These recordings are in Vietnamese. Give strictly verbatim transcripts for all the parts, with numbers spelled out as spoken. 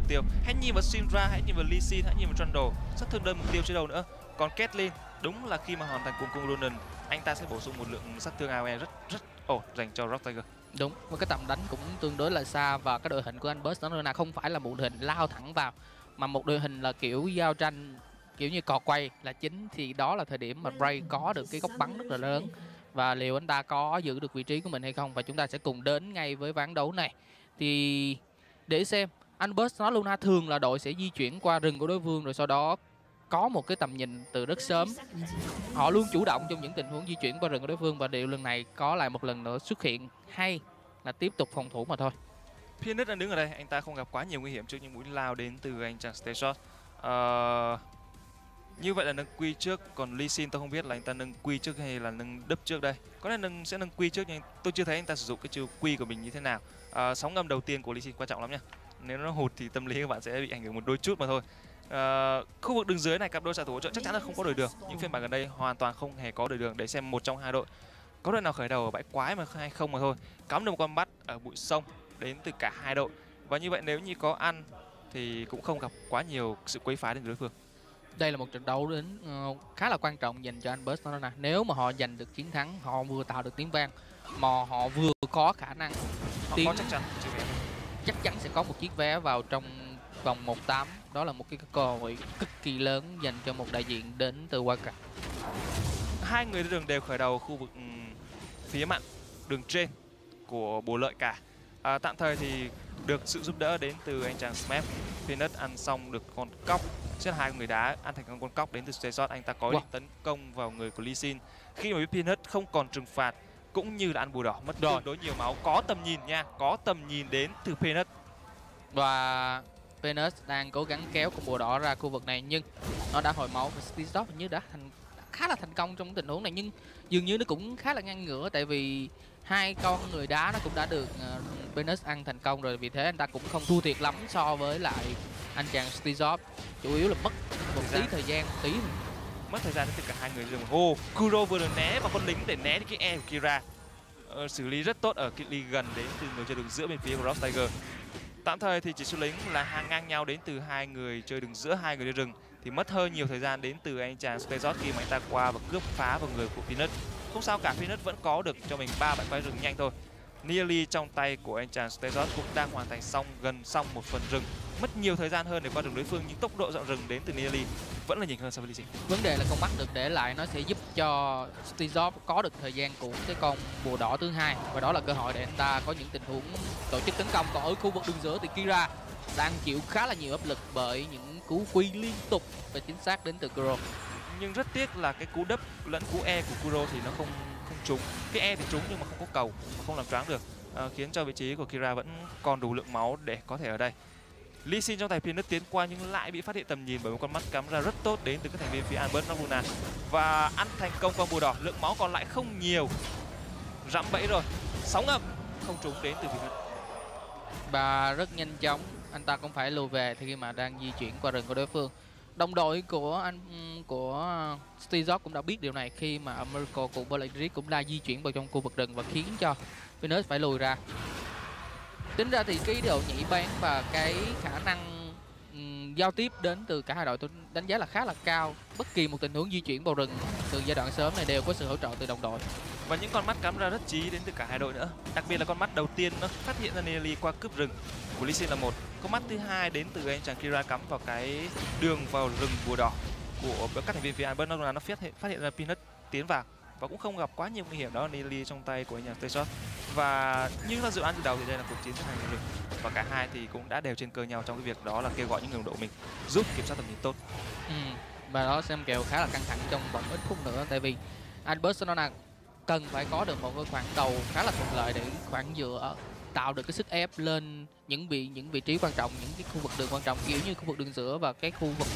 mục tiêu. Hãy nhìn vào Syndra, hãy nhìn vào Lee Sin, hãy nhìn vào Trundle, rất thực đơn mục tiêu chứ đâu nữa. Còn Caitlyn đúng là khi mà hoàn thành cùng cung Ronan, anh ta sẽ bổ sung một lượng sát thương a o e rất rất ổn dành cho Rock Tiger. Đúng, với cái tầm đánh cũng tương đối là xa, và cái đội hình của anh Burst nó không phải là một đội hình lao thẳng vào, mà một đội hình là kiểu giao tranh, kiểu như cò quay là chính. Thì đó là thời điểm mà Bray có được cái góc bắn rất là lớn, và liệu anh ta có giữ được vị trí của mình hay không. Và chúng ta sẽ cùng đến ngay với ván đấu này. Thì để xem, anh Burst nói Luna thường là đội sẽ di chuyển qua rừng của đối phương, rồi sau đó có một cái tầm nhìn từ rất sớm. Họ luôn chủ động trong những tình huống di chuyển qua rừng của đối phương, và điều lần này có lại một lần nữa xuất hiện, hay là tiếp tục phòng thủ mà thôi. Pianist đang đứng ở đây, anh ta không gặp quá nhiều nguy hiểm trước những mũi lao đến từ anh chàng Stayshot. Ờ... Uh... Như vậy là nâng quy trước, còn Lee Sin tôi không biết là anh ta nâng quy trước hay là nâng đúp trước đây. Có lẽ nâng sẽ nâng quy trước, nhưng tôi chưa thấy anh ta sử dụng cái chiều quy của mình như thế nào. À, sóng ngầm đầu tiên của Lee Sin quan trọng lắm nha. Nếu nó hụt thì tâm lý các bạn sẽ bị ảnh hưởng một đôi chút mà thôi. À, khu vực đường dưới này cặp đôi xạ thủ hỗ trợ chắc chắn là không có đổi đường. Những phiên bản gần đây hoàn toàn không hề có đổi đường. Để xem một trong hai đội có đội nào khởi đầu ở bãi quái mà hay không mà thôi. Cắm được một con bắt ở bụi sông đến từ cả hai đội, và như vậy nếu như có ăn thì cũng không gặp quá nhiều sự quấy phá đến đối phương. Đây là một trận đấu đến uh, khá là quan trọng dành cho anh Burst đó nè. Nếu mà họ giành được chiến thắng, họ vừa tạo được tiếng vang, mà họ vừa có khả năng họ tiến... có chắc chắn chắc chắn sẽ có một chiếc vé vào trong vòng một tám. Đó là một cái cơ hội cực kỳ lớn dành cho một đại diện đến từ Hoa Kỳ. Hai người đường đều khởi đầu khu vực phía mặn đường trên của bồ lợi cả. À, tạm thời thì được sự giúp đỡ đến từ anh chàng Smith. Peanut ăn xong được con cóc, trên hai người đá ăn thành con cóc đến từ Stayshot. Anh ta có wow. định tấn công vào người của Lee Sin khi mà biết Peanut không còn trừng phạt, cũng như là ăn bùa đỏ mất tương đối nhiều máu. Có tầm nhìn nha, có tầm nhìn đến từ Peanut, và Peanut đang cố gắng kéo con bùa đỏ ra khu vực này, nhưng nó đã hồi máu. Và Stayshot hình như đã thành đã khá là thành công trong tình huống này, nhưng dường như nó cũng khá là ngang ngửa, tại vì hai con người đá nó cũng đã được uh, Peanut ăn thành công rồi. Vì thế anh ta cũng không thua thiệt lắm so với lại anh chàng Stayshot. Chủ yếu là mất một tí thời gian, một tí mất thời gian tất cả hai người dùng. Ô, oh, Kuro vừa được né vào con lính để né cái e của Kira. Ờ, xử lý rất tốt ở cái ly gần đến từ người chơi đường giữa bên phía của Rock Tiger. Tạm thời thì chỉ số lính là hàng ngang nhau đến từ hai người chơi đường giữa, hai người đi rừng. Thì mất hơi nhiều thời gian đến từ anh chàng Stayshot khi mà anh ta qua và cướp phá vào người của Peanut. Không sao cả, Peanut vẫn có được cho mình ba bãi quái rừng nhanh thôi. Nearly trong tay của anh chàng Stayshot cũng đang hoàn thành xong, gần xong một phần rừng. Mất nhiều thời gian hơn để qua rừng đối phương, nhưng tốc độ dọn rừng đến từ Nearly vẫn là nhỉnh hơn so với Lee Sin. Vấn đề là con mắt được để lại nó sẽ giúp cho Stayshot có được thời gian của cái con bùa đỏ thứ hai, và đó là cơ hội để anh ta có những tình huống tổ chức tấn công. Còn ở khu vực đường giữa thì Kira đang chịu khá là nhiều áp lực bởi những cú quy liên tục và chính xác đến từ Kuro. Nhưng rất tiếc là cái cú đúp lẫn cú E của Kuro thì nó không không trúng. Cái E thì trúng nhưng mà không có cầu, không làm choáng được, à, khiến cho vị trí của Kira vẫn còn đủ lượng máu để có thể ở đây. Lee Sin trong tay Peanut tiến qua nhưng lại bị phát hiện tầm nhìn bởi một con mắt cắm ra rất tốt đến từ các thành viên phía Albert Luna, và ăn thành công con bùa đỏ. Lượng máu còn lại không nhiều, rắm bẫy rồi, sóng ngầm không trúng đến từ Peanut. Và rất nhanh chóng anh ta cũng phải lùi về thì khi mà đang di chuyển qua rừng của đối phương. Đồng đội của anh của Stayshot cũng đã biết điều này khi mà Miracle của Bellatrix cũng đã di chuyển vào trong khu vực rừng và khiến cho Peanut phải lùi ra. Tính ra thì cái độ nhảy bén và cái khả năng um, giao tiếp đến từ cả hai đội tôi đánh giá là khá là cao. Bất kỳ một tình huống di chuyển vào rừng từ giai đoạn sớm này đều có sự hỗ trợ từ đồng đội. Và những con mắt cắm ra rất chí đến từ cả hai đội nữa. Đặc biệt là con mắt đầu tiên nó phát hiện ra Nearly qua cướp rừng của Lee Sin là một. Con mắt thứ hai đến từ anh chàng Kira cắm vào cái đường vào rừng bùa đỏ của các thành viên phía Albert Norona. Nó phát hiện, phát hiện ra Peanut tiến vào và cũng không gặp quá nhiều nguy hiểm. Đó là Nearly trong tay của anh chàng Stayshot. Và như là dự án từ đầu thì đây là cuộc chiến giữa hai người, và cả hai thì cũng đã đều trên cơ nhau trong cái việc đó là kêu gọi những người đồng đội mình giúp kiểm soát tầm nhìn tốt. Ừ, và đó xem kèo khá là căng thẳng trong vòng ít phút nữa, tại vì anh Barcelona cần phải có được một cái khoảng đầu khá là thuận lợi để khoảng dựa tạo được cái sức ép lên những vị những vị trí quan trọng, những cái khu vực đường quan trọng kiểu như khu vực đường giữa và cái khu vực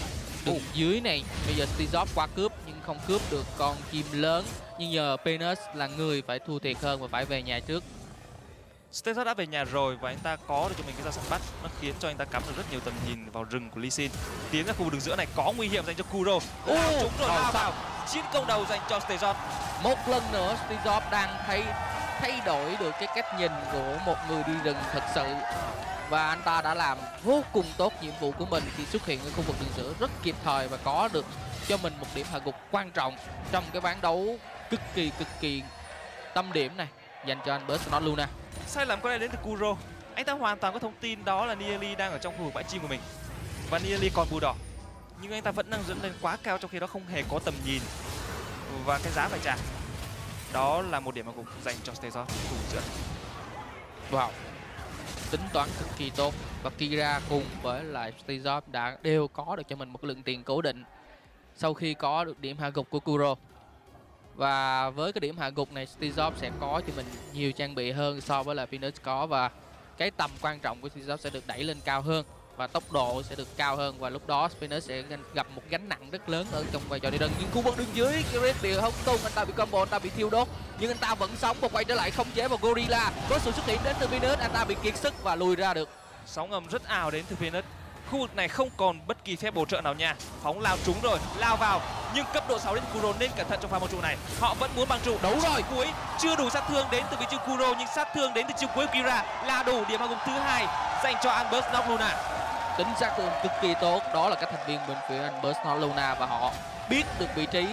đường dưới này. Bây giờ Stayshot qua cướp nhưng không cướp được con chim lớn, nhưng giờ Peanut là người phải thua thiệt hơn và phải về nhà trước. Stayshot đã về nhà rồi và anh ta có được cho mình cái dao săn bắt, nó khiến cho anh ta cắm được rất nhiều tầm nhìn vào rừng của Lee Sin. Tiến ra khu vực đường giữa này có nguy hiểm dành cho Kuro. Lao trúng rồi, lao vào. Chiến công đầu dành cho Stayshot. Một lần nữa Stayshot đang thấy thay đổi được cái cách nhìn của một người đi rừng thật sự. Và anh ta đã làm vô cùng tốt nhiệm vụ của mình khi xuất hiện ở khu vực đường giữa rất kịp thời và có được cho mình một điểm hạ gục quan trọng trong cái ván đấu cực kỳ cực kỳ tâm điểm này dành cho anh Burst Not Luna. Sai lầm có lẽ đến từ Kuro. Anh ta hoàn toàn có thông tin đó là Nidalee đang ở trong khu vực bãi chim của mình và Nidalee còn bù đỏ, nhưng anh ta vẫn đang dẫn lên quá cao trong khi đó không hề có tầm nhìn, và cái giá phải trả đó là một điểm hạ gục dành cho Stason cùng giữa. Wow, tính toán cực kỳ tốt, và Kira cùng với lại Stason đã đều có được cho mình một lượng tiền cố định sau khi có được điểm hạ gục của Kuro. Và với cái điểm hạ gục này, Stizop sẽ có cho mình nhiều trang bị hơn so với là Phoenix có, và cái tầm quan trọng của Stizop sẽ được đẩy lên cao hơn và tốc độ sẽ được cao hơn, và lúc đó Phoenix sẽ gặp một gánh nặng rất lớn ở trong vai trò đi đơn. Nhưng cú bật đứng dưới Kiret đều không tung, anh ta bị combo, anh ta bị thiêu đốt, nhưng anh ta vẫn sống và quay trở lại không chế vào Gorilla. Có sự xuất hiện đến từ Phoenix, anh ta bị kiệt sức và lùi ra được. Sóng ngầm rất ảo đến từ Phoenix. Khu vực này không còn bất kỳ phép bổ trợ nào nha. Phóng lao trúng rồi, lao vào, nhưng cấp độ sáu đến Kuro nên cẩn thận trong pha một trụ này. Họ vẫn muốn bằng trụ. Đấu rồi, cuối chưa đủ sát thương đến từ vị trí Kuro, nhưng sát thương đến từ chiều cuối Kira là đủ. Điểm hạ gục thứ hai dành cho anh Burst Not Luna. Tính sát thương cực kỳ tốt, đó là các thành viên bên phía anh Burst Not Luna, và họ biết được vị trí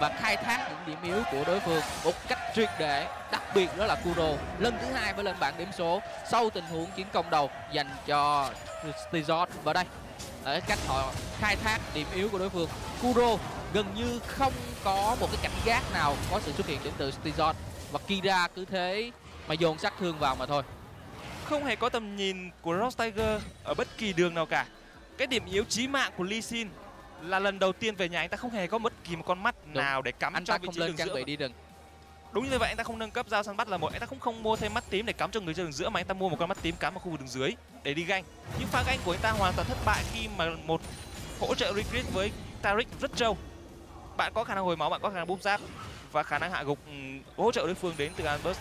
và khai thác những điểm yếu của đối phương một cách triệt để, đặc biệt đó là Kuro lần thứ hai với lên bảng điểm số sau tình huống chiến công đầu dành cho Stizot. Và đây là cách họ khai thác điểm yếu của đối phương. Kuro gần như không có một cái cảnh giác nào có sự xuất hiện đến từ Stizot, và Kira cứ thế mà dồn sát thương vào mà thôi. Không hề có tầm nhìn của Ross Tiger ở bất kỳ đường nào cả. Cái điểm yếu chí mạng của Lee Sin là lần đầu tiên về nhà anh ta không hề có bất kỳ một con mắt Đúng. nào để cắm anh cho ta vị trí đường giữa. Bị đi rừng. Đúng như vậy, anh ta không nâng cấp dao săn bắt là một, anh ta cũng không mua thêm mắt tím để cắm cho người chơi đường giữa, mà anh ta mua một con mắt tím cắm vào khu vực đường dưới để đi ganh. Những pha ganh của anh ta hoàn toàn thất bại khi mà một hỗ trợ Recruit với Taric rất trâu. Bạn có khả năng hồi máu, bạn có khả năng búp giáp, và khả năng hạ gục hỗ trợ đối phương đến từ Albus,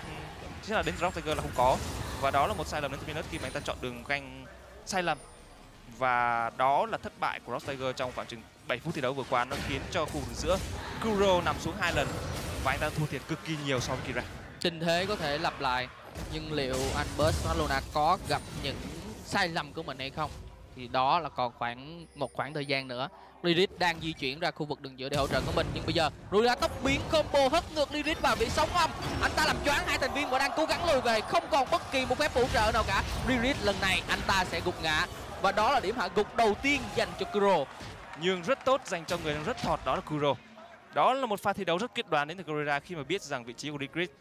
chứ là đến Rock Tiger là không có. Và đó là một sai lầm đến từ Minus khi mà anh ta chọn đường ganh sai lầm. Và đó là thất bại của Rock Tiger trong khoảng chừng bảy phút thi đấu vừa qua. Nó khiến cho khu vực giữa Kuro nằm xuống hai lần và anh ta thua thiệt cực kỳ nhiều so với Kira. Tình thế có thể lặp lại, nhưng liệu anh Burst Not Luna có gặp những sai lầm của mình hay không thì đó là còn khoảng một khoảng thời gian nữa. Lyric đang di chuyển ra khu vực đường giữa để hỗ trợ của mình, nhưng bây giờ Rui ra tốc biến combo hất ngược Lyric vào bị sóng âm. Anh ta làm choáng hai thành viên và đang cố gắng lùi về, không còn bất kỳ một phép hỗ trợ nào cả. Lyric lần này anh ta sẽ gục ngã, và đó là điểm hạ gục đầu tiên dành cho Kuro. Nhưng rất tốt dành cho người rất thọt, đó là Kuro. Đó là một pha thi đấu rất quyết đoán đến từ Gorilla khi mà biết rằng vị trí của Decrease.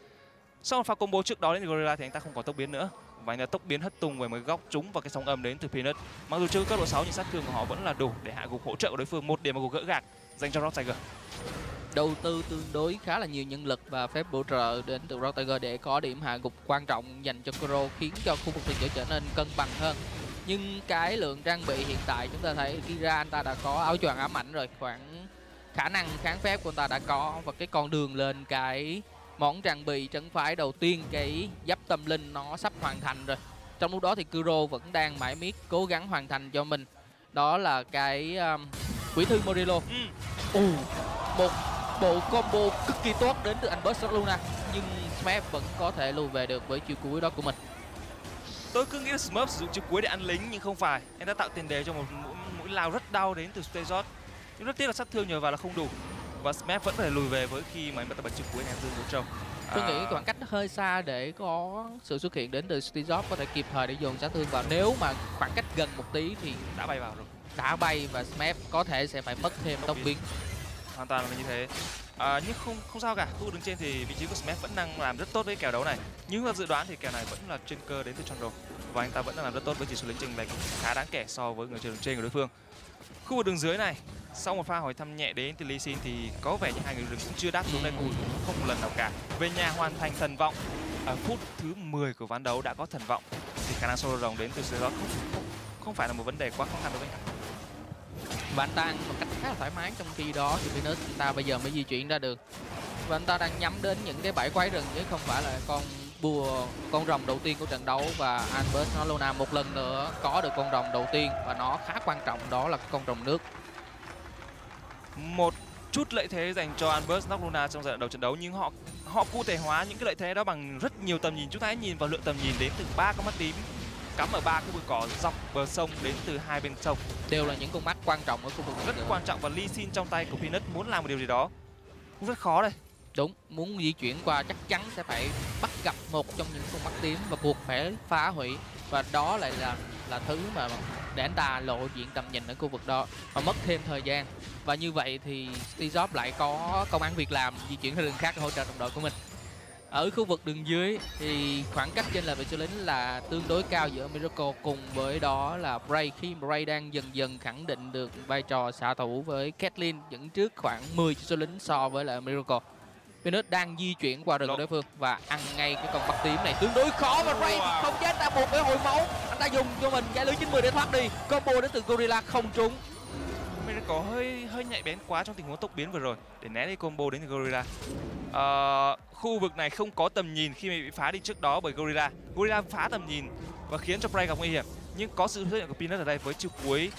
Sau một pha combo trước đó đến từ Gorilla thì anh ta không có tốc biến nữa, và anh ta tốc biến hất tung về một góc trúng và cái sóng âm đến từ Peanut. Mặc dù chưa có độ sáu nhưng sát thương của họ vẫn là đủ để hạ gục hỗ trợ của đối phương. Một điểm mà gục gỡ gạc dành cho Rock Tiger. Đầu tư tương đối khá là nhiều nhân lực và phép bổ trợ đến từ Rock Tiger để có điểm hạ gục quan trọng dành cho Kuro, khiến cho khu vực đường trở nên cân bằng hơn. Nhưng cái lượng trang bị hiện tại chúng ta thấy Kira anh ta đã có áo choàng ám ảnh rồi, khoảng khả năng kháng phép của anh ta đã có, và cái con đường lên cái món trang bị trấn phái đầu tiên, cái giáp tâm linh nó sắp hoàn thành rồi. Trong lúc đó thì Kuro vẫn đang mãi miết cố gắng hoàn thành cho mình, đó là cái um, quỷ thư Morillo. Ừ. Uh, một bộ combo cực kỳ tốt đến từ anh Burst Not Luna, nhưng Smurf vẫn có thể lùi về được với chiều cuối đó của mình. Tôi cứ nghĩ là Smurf dùng chiều cuối để ăn lính, nhưng không phải. Anh ta tạo tiền đề cho một mũi, mũi lao rất đau đến từ Stazot. Nhưng rất tiếc là sát thương nhờ vào là không đủ, và Smurf vẫn phải lùi về với khi mà anh ta bật chiều cuối này tương đối trông. Tôi à... nghĩ khoảng cách hơi xa để có sự xuất hiện đến từ Stazot có thể kịp thời để dồn sát thương vào. Nếu mà khoảng cách gần một tí thì đã bay vào rồi. Đã bay và Smurf có thể sẽ phải mất thêm tốc biến. Hoàn toàn là như thế. À, nhưng không không sao cả, khu đứng trên thì vị trí của Smurf vẫn đang làm rất tốt với kèo đấu này. Nhưng mà dự đoán thì kèo này vẫn là trên cơ đến từ Chondro, và anh ta vẫn đang làm rất tốt với chỉ số lính chênh lệch khá đáng kể so với người chơi đường trên của đối phương. Khu vực đường dưới này, sau một pha hỏi thăm nhẹ đến từ Lee Sin thì có vẻ như hai người rừng cũng chưa đáp xuống đây cùng không một lần nào cả. Về nhà hoàn thành thần vọng ở phút thứ mười của ván đấu, đã có thần vọng thì khả năng solo rồng đến từ Stazot không, không phải là một vấn đề quá khó khăn đối với anh. Và anh ta ăn một cách khá là thoải mái, trong khi đó thì Venus anh ta bây giờ mới di chuyển ra được. Và anh ta đang nhắm đến những cái bãi quái rừng chứ không phải là con bùa, con rồng đầu tiên của trận đấu. Và anh Burst Not Luna một lần nữa có được con rồng đầu tiên, và nó khá quan trọng, đó là con rồng nước. Một chút lợi thế dành cho anh Burst Not Luna trong giai đoạn đầu trận đấu, nhưng họ họ cụ thể hóa những cái lợi thế đó bằng rất nhiều tầm nhìn. Chúng ta hãy nhìn vào lượng tầm nhìn đến từ ba con mắt tím cắm ở ba khu vực cỏ dọc bờ sông đến từ hai bên sông. Đều là những con mắt quan trọng ở khu vực rất quan trọng, và Lee Sin trong tay của Peanut muốn làm một điều gì đó cũng rất khó đây. Đúng, muốn di chuyển qua chắc chắn sẽ phải bắt gặp một trong những con mắt tím và buộc phải phá hủy, và đó lại là là thứ mà để anh ta lộ diện tầm nhìn ở khu vực đó và mất thêm thời gian. Và như vậy thì Stizop lại có công ăn việc làm, di chuyển ra đường khác để hỗ trợ đồng đội của mình. Ở khu vực đường dưới thì khoảng cách trên là về số lính là tương đối cao giữa Miracle cùng với đó là Bray, khi Bray đang dần dần khẳng định được vai trò xạ thủ với Caitlyn, dẫn trước khoảng mười số lính so với là Miracle. Peanut đang di chuyển qua rừng Lộn. đối phương và ăn ngay cái con bắt tím này tương đối khó, và Ray không chết, ta buộc phải hồi máu. Anh ta dùng cho mình giải lưới chín mươi để thoát đi. Combo đến từ Gorilla không trúng. Miracle hơi hơi nhạy bén quá trong tình huống tốc biến vừa rồi để né đi combo đến từ Gorilla. Uh, khu vực này không có tầm nhìn khi bị phá đi trước đó bởi Gorilla. Gorilla phá tầm nhìn và khiến cho Bray gặp nguy hiểm. Nhưng có sự xuất hiện của Peanut ở đây với chiều cuối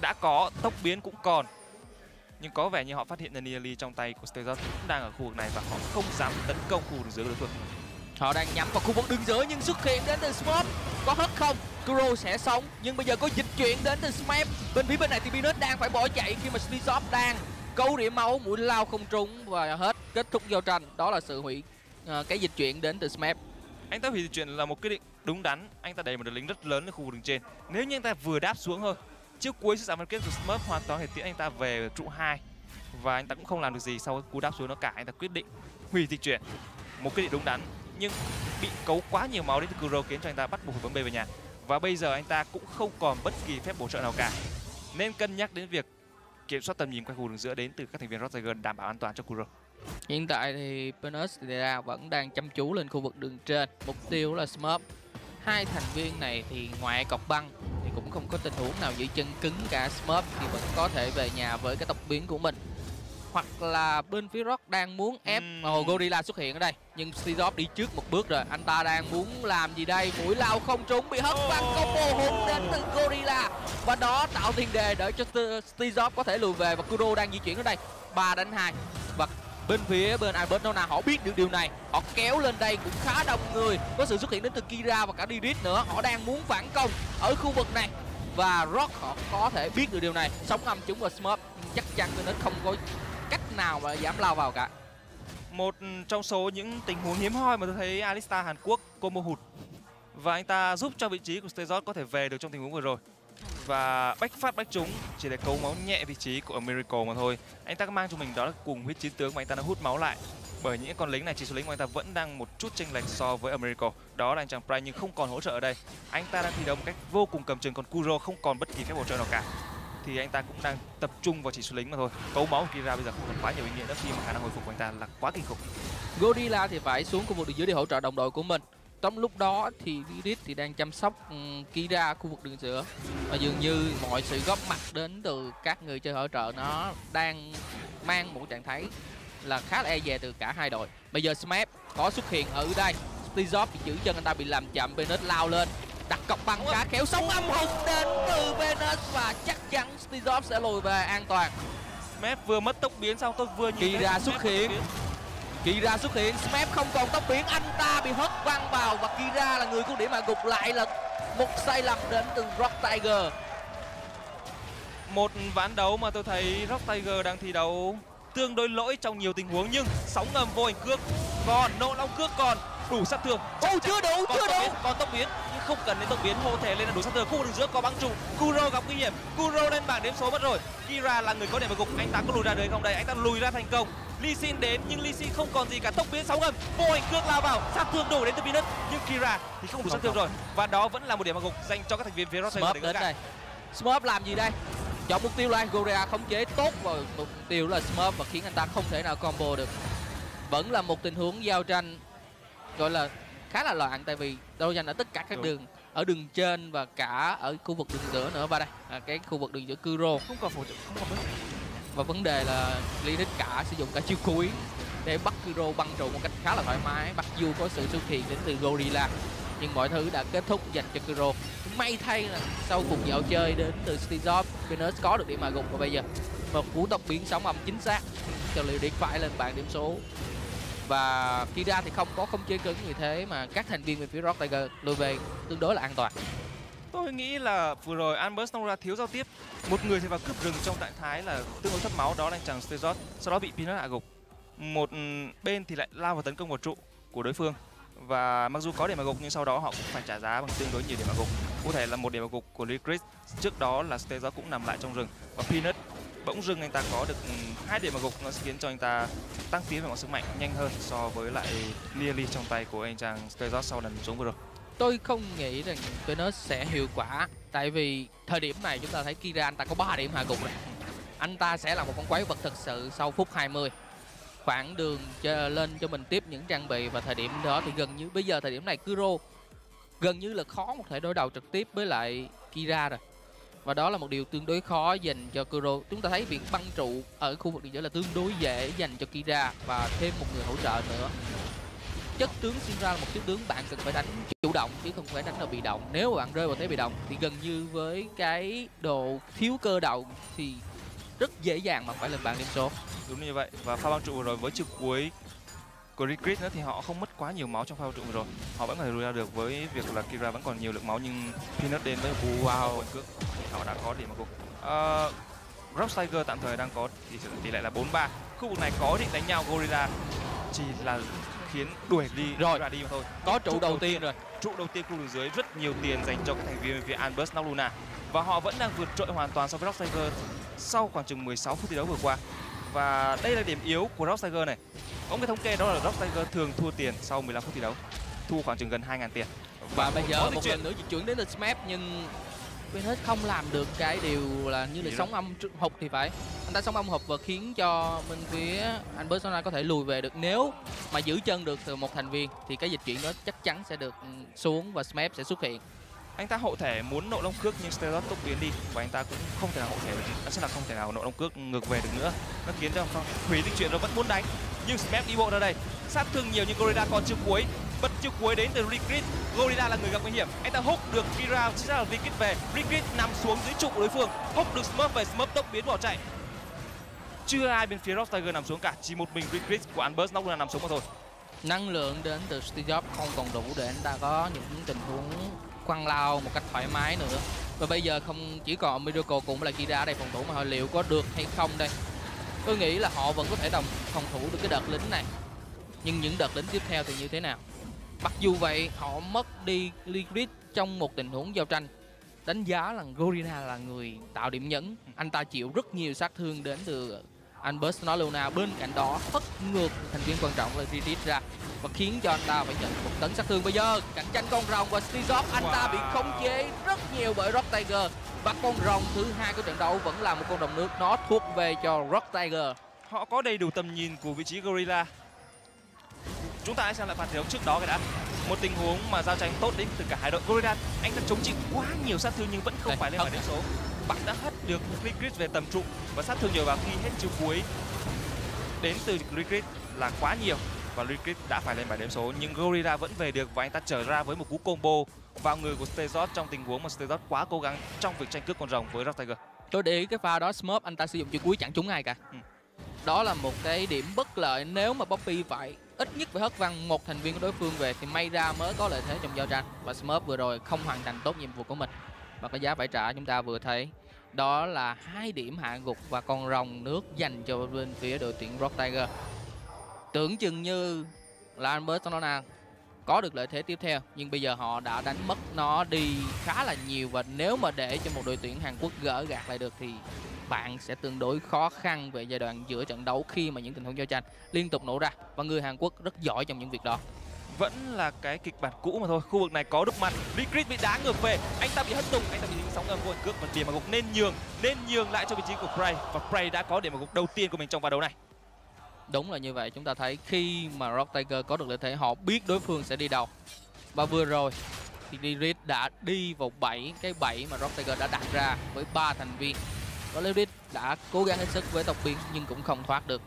đã có, tốc biến cũng còn. Nhưng có vẻ như họ phát hiện ra Nidalee trong tay của Stizop cũng đang ở khu vực này, và họ không dám tấn công khu vực dưới đối phương. Họ đang nhắm vào khu vực đường giữa, nhưng xuất hiện đến từ Smurf. Có hết không? Kuro sẽ sống, nhưng bây giờ có dịch chuyển đến từ Smurf. Bên phía bên này thì Peanut đang phải bỏ chạy khi mà Stizop đang câu điểm máu, mũi lao không trúng và hết. Kết thúc giao tranh, đó là sự hủy uh, cái dịch chuyển đến từ Smurf. Anh ta hủy dịch chuyển là một quyết định đúng đắn. Anh ta đẩy một đợt lính rất lớn ở khu vực đường trên. Nếu như anh ta vừa đáp xuống thôi, trước cuối sự giảm phân kết của Smurf hoàn toàn thể tiễn anh ta về trụ hai, và anh ta cũng không làm được gì sau cú đáp xuống nó cả. Anh ta quyết định hủy dịch chuyển, một quyết định đúng đắn, nhưng bị cấu quá nhiều máu đến từ Kuro khiến cho anh ta bắt buộc phải bấm bê về nhà, và bây giờ anh ta cũng không còn bất kỳ phép bổ trợ nào cả, nên cân nhắc đến việc kiểm soát tầm nhìn qua khu đường giữa đến từ các thành viên Rod Tiger đảm bảo an toàn cho Kuro. Hiện tại thì Peanut vẫn đang chăm chú lên khu vực đường trên, mục tiêu là Smurf. Hai thành viên này thì ngoại cọc băng thì cũng không có tình huống nào giữ chân cứng cả, Smurf thì vẫn có thể về nhà với cái tốc biến của mình. Hoặc là bên phía Rock đang muốn ép, ồ oh, Gorilla xuất hiện ở đây, nhưng Stizop đi trước một bước rồi. Anh ta đang muốn làm gì đây? Mũi lao không trúng, bị hất văng, combo hụt đến từ Gorilla. Và đó tạo tiền đề để cho Stizop có thể lùi về, và Kuro đang di chuyển ở đây, ba đánh hai. Và bên phía bên Albert Nona họ biết được điều này, họ kéo lên đây cũng khá đông người, có sự xuất hiện đến từ Kira và cả Dirit nữa. Họ đang muốn phản công ở khu vực này, và Rock họ có thể biết được điều này, sóng âm chúng vào Smurf, chắc chắn nên nó không có cách nào mà dám lao vào cả. Một trong số những tình huống hiếm hoi mà tôi thấy Alistar Hàn Quốc combo hụt, và anh ta giúp cho vị trí của Stizot có thể về được trong tình huống vừa rồi. Và bách phát bách trúng chỉ để cấu máu nhẹ vị trí của Miracle mà thôi. Anh ta mang cho mình đó là cùng huyết chiến tướng mà anh ta đã hút máu lại bởi những con lính này. Chỉ số lính của anh ta vẫn đang một chút chênh lệch so với Miracle, đó là anh chàng Prime, nhưng không còn hỗ trợ ở đây. Anh ta đang thi đấu một cách vô cùng cầm chừng, còn Kuro không còn bất kỳ phép hỗ trợ nào cả, thì anh ta cũng đang tập trung vào chỉ số lính mà thôi. Cấu máu của Kira bây giờ không còn quá nhiều ý nghĩa nữa khi mà khả năng hồi phục của anh ta là quá kinh khủng. Gorilla thì phải xuống khu vực đường dưới để hỗ trợ đồng đội của mình. Trong lúc đó thì Dirit thì đang chăm sóc um, Kira khu vực đường giữa, và dường như mọi sự góp mặt đến từ các người chơi hỗ trợ nó đang mang một trạng thái là khá là e dè từ cả hai đội. Bây giờ Smurf có xuất hiện ở đây, Stizop thì giữ chân anh ta bị làm chậm, Peanut lao lên đặt cọc băng cá khéo, sóng âm hùng đến từ Peanut và chắc chắn Stizop sẽ lùi về an toàn. Smurf vừa mất tốc biến xong tôi vừa nhìn Kira xuất hiện. Kira xuất hiện, Smurf không còn tốc biến, anh ta bị hất văng vào và Kira là người cứu điểm mà gục lại, là một sai lầm đến từ Rock Tiger. Một ván đấu mà tôi thấy Rock Tiger đang thi đấu tương đối lỗi trong nhiều tình huống, nhưng sóng ngầm vô hình cước còn, nộ long cước còn, đủ sát thương. Ô, chưa đủ, chưa đủ. Còn tốc biến, nhưng không cần đến tốc biến, hô thể lên là đủ sát thương. Khu đường giữa có băng trụ, Kuro gặp nguy hiểm, Kuro lên bảng đếm số mất rồi. Kira là người có điểm mà gục, anh ta có lùi ra được không đây? Anh ta lùi ra thành công. Lee Sin đến nhưng Lee Sin không còn gì cả, tốc biến sóng ngầm, vô hình cước lao vào, sát thương đủ đến từ Peanut, nhưng Kira thì không đủ sát thương rồi. Và đó vẫn là một điểm hạ gục dành cho các thành viên phía Rock Tiger để gỡ gạc. Smurf làm gì đây? Chọn mục tiêu là Gorilla khống chế tốt rồi, mục tiêu là Smurf và khiến anh ta không thể nào combo được. Vẫn là một tình huống giao tranh gọi là khá là loạn, tại vì giao tranh ở tất cả các Đúng. đường, ở đường trên và cả ở khu vực đường giữa nữa. Và đây là cái khu vực đường giữa Kuro không còn phụ trợ, không còn bớt. Và vấn đề là Lidic cả sử dụng cả chiêu cuối để bắt Kuro băng trụ một cách khá là thoải mái, mặc dù có sự xuất hiện đến từ Gorilla, nhưng mọi thứ đã kết thúc dành cho Kuro. May thay là sau cuộc dạo chơi đến từ Stizop, Venus có được điểm hạ gục và bây giờ một cú tốc biến sóng âm chính xác cho Lidic phải lên bảng điểm số. Và Kira thì không có không chế cứng, vì thế mà các thành viên về phía Rock Tiger lùi về tương đối là an toàn. Tôi nghĩ là vừa rồi Albert Nora thiếu giao tiếp. Một người thì vào cướp rừng trong trạng thái là tương đối thấp máu, đó là anh chàng Stezos. Sau đó bị Peanut hạ gục. Một bên thì lại lao vào tấn công vào trụ của đối phương. Và mặc dù có điểm hạ gục nhưng sau đó họ cũng phải trả giá bằng tương đối nhiều điểm hạ gục. Cụ thể là một điểm hạ gục của Licorice. Trước đó là Stezos cũng nằm lại trong rừng. Và Peanut bỗng dưng anh ta có được hai điểm hạ gục, nó sẽ khiến cho anh ta tăng tiến về một sức mạnh nhanh hơn so với lại Lily trong tay của anh chàng Stezos sau lần xuống vừa rồi. Tôi không nghĩ rằng Venus sẽ hiệu quả, tại vì thời điểm này chúng ta thấy Kira anh ta có ba điểm hạ gục rồi. Anh ta sẽ là một con quái vật thật sự sau phút hai mươi. Khoảng đường lên cho mình tiếp những trang bị, và thời điểm đó thì gần như bây giờ thời điểm này Kuro gần như là khó một thể đối đầu trực tiếp với lại Kira rồi. Và đó là một điều tương đối khó dành cho Kuro. Chúng ta thấy việc băng trụ ở khu vực biên giới là tương đối dễ dành cho Kira và thêm một người hỗ trợ nữa. Chất tướng Syndra là một chất tướng bạn cần phải đánh chủ động chứ không phải đánh ở bị động. Nếu mà bạn rơi vào thế bị động thì gần như với cái độ thiếu cơ động thì rất dễ dàng mà phải lần bàn điểm số. Đúng như vậy, và pha băng trụ rồi với chiều cuối của Recruit nữa thì họ không mất quá nhiều máu trong pha băng trụ rồi. Họ vẫn có thể lùi ra được với việc là Kira vẫn còn nhiều lượng máu, nhưng Peanut đến với wow cước thì họ đã có điểm mà cục. Uh, Rock Tiger tạm thời đang có tỷ lệ là bốn ba. Khu vực này có định đánh nhau, Gorilla chỉ là khiến đuổi đi rồi ra đi mà thôi. Có trụ, trụ đầu, đầu tiên rồi. Trụ đầu tiên khu đường dưới rất nhiều tiền dành cho các thành viên phía Albus Nocluna và họ vẫn đang vượt trội hoàn toàn so với Rock Tiger sau khoảng chừng mười sáu phút thi đấu vừa qua. Và đây là điểm yếu của Rock Tiger này. Có một cái thống kê đó là Rock Tiger thường thua tiền sau mười lăm phút thi đấu, thua khoảng chừng gần hai nghìn tiền. Và, và bây giờ một lần nữa di chuyển đến Smap nhưng Venus không làm được cái điều là như là sóng đó. Âm hụt thì phải. Anh ta sóng âm hụt và khiến cho bên phía Albus Nocluna có thể lùi về được. Nếu mà giữ chân được từ một thành viên thì cái dịch chuyển đó chắc chắn sẽ được xuống và Smap sẽ xuất hiện. Anh ta hộ thể muốn nộ lông cước nhưng Stezos tốc biến đi và anh ta cũng không thể nào hộ thể được, nó sẽ là không thể nào nộ lông cước ngược về được nữa. Nó khiến cho Thúy dịch chuyển nó vẫn muốn đánh nhưng Smap đi bộ ra đây, sát thương nhiều nhưng Gorilla còn chiêu cuối. Bật chiêu cuối đến từ Recruit, Gorilla là người gặp nguy hiểm. Anh ta hút được Kira, chính ra là Recruit về. Recruit nằm xuống dưới trụ của đối phương, hút được Smurf về, Smurf tốc biến bỏ chạy. Chưa ai bên phía Rock Tiger nằm xuống cả, chỉ một mình Recruit của Albus Nocluna nằm xuống mà thôi. Năng lượng đến từ Stezos không còn đủ để anh ta có những tình huống quăng lao một cách thoải mái nữa. Và bây giờ không chỉ còn Miracle cũng là Kira ở đây phòng thủ mà họ liệu có được hay không đây. Tôi nghĩ là họ vẫn có thể đồng phòng thủ được cái đợt lính này. Nhưng những đợt lính tiếp theo thì như thế nào? Mặc dù vậy họ mất đi Licorice trong một tình huống giao tranh. Đánh giá là Gorilla là người tạo điểm nhấn. Anh ta chịu rất nhiều sát thương đến từ Albus Nocluna, bên cạnh đó hất ngược thành viên quan trọng là Riddick ra và khiến cho anh ta phải nhận một tấn sát thương. Bây giờ cạnh tranh con rồng và Stezos, anh wow. ta bị khống chế rất nhiều bởi Rock Tiger và con rồng thứ hai của trận đấu vẫn là một con rồng nước, nó thuộc về cho Rock Tiger. Họ có đầy đủ tầm nhìn của vị trí Gorilla. Chúng ta hãy xem lại phản thi đấu trước đó cái đã. Một tình huống mà giao tranh tốt đến từ cả hai đội. Gorilla anh ta chống chịu quá nhiều sát thương nhưng vẫn không Đây, phải lên bản điểm số. Bạn đã hất được Licorice về tầm trụ và sát thương nhiều vào khi hết chiều cuối đến từ Licorice là quá nhiều và Licorice đã phải lên bảng điểm số, nhưng Gorilla vẫn về được và anh ta trở ra với một cú combo vào người của Stezos trong tình huống mà Stezos quá cố gắng trong việc tranh cướp con rồng với Rock Tiger. Tôi để ý cái pha đó Smurf anh ta sử dụng chiều cuối chẳng trúng ai cả. Ừ. Đó là một cái điểm bất lợi, nếu mà Poppy phải ít nhất phải hất văng một thành viên của đối phương về thì may ra mới có lợi thế trong giao tranh, và Smurf vừa rồi không hoàn thành tốt nhiệm vụ của mình. Và cái giá phải trả chúng ta vừa thấy đó là hai điểm hạ gục và con rồng nước dành cho bên phía đội tuyển Rock Tiger. Tưởng chừng như là Albus Nocluna có được lợi thế tiếp theo nhưng bây giờ họ đã đánh mất nó đi khá là nhiều, và nếu mà để cho một đội tuyển Hàn Quốc gỡ gạt lại được thì bạn sẽ tương đối khó khăn về giai đoạn giữa trận đấu khi mà những tình huống giao tranh liên tục nổ ra và người Hàn Quốc rất giỏi trong những việc đó. Vẫn là cái kịch bản cũ mà thôi. Khu vực này có đục mặt, Licorice bị đá ngược về, anh ta bị hất tung, anh ta bị dính sóng âm của anh cước và điểm mà gục nên nhường, nên nhường lại cho vị trí của Prey và Prey đã có điểm mà gục đầu tiên của mình trong ván đấu này. Đúng là như vậy, chúng ta thấy khi mà Rock Tiger có được lợi thế họ biết đối phương sẽ đi đầu. Và vừa rồi thì Licorice đã đi vào bảy cái bẫy mà Rock Tiger đã đặt ra với ba thành viên. Và Licorice đã cố gắng hết sức với tộc biến nhưng cũng không thoát được.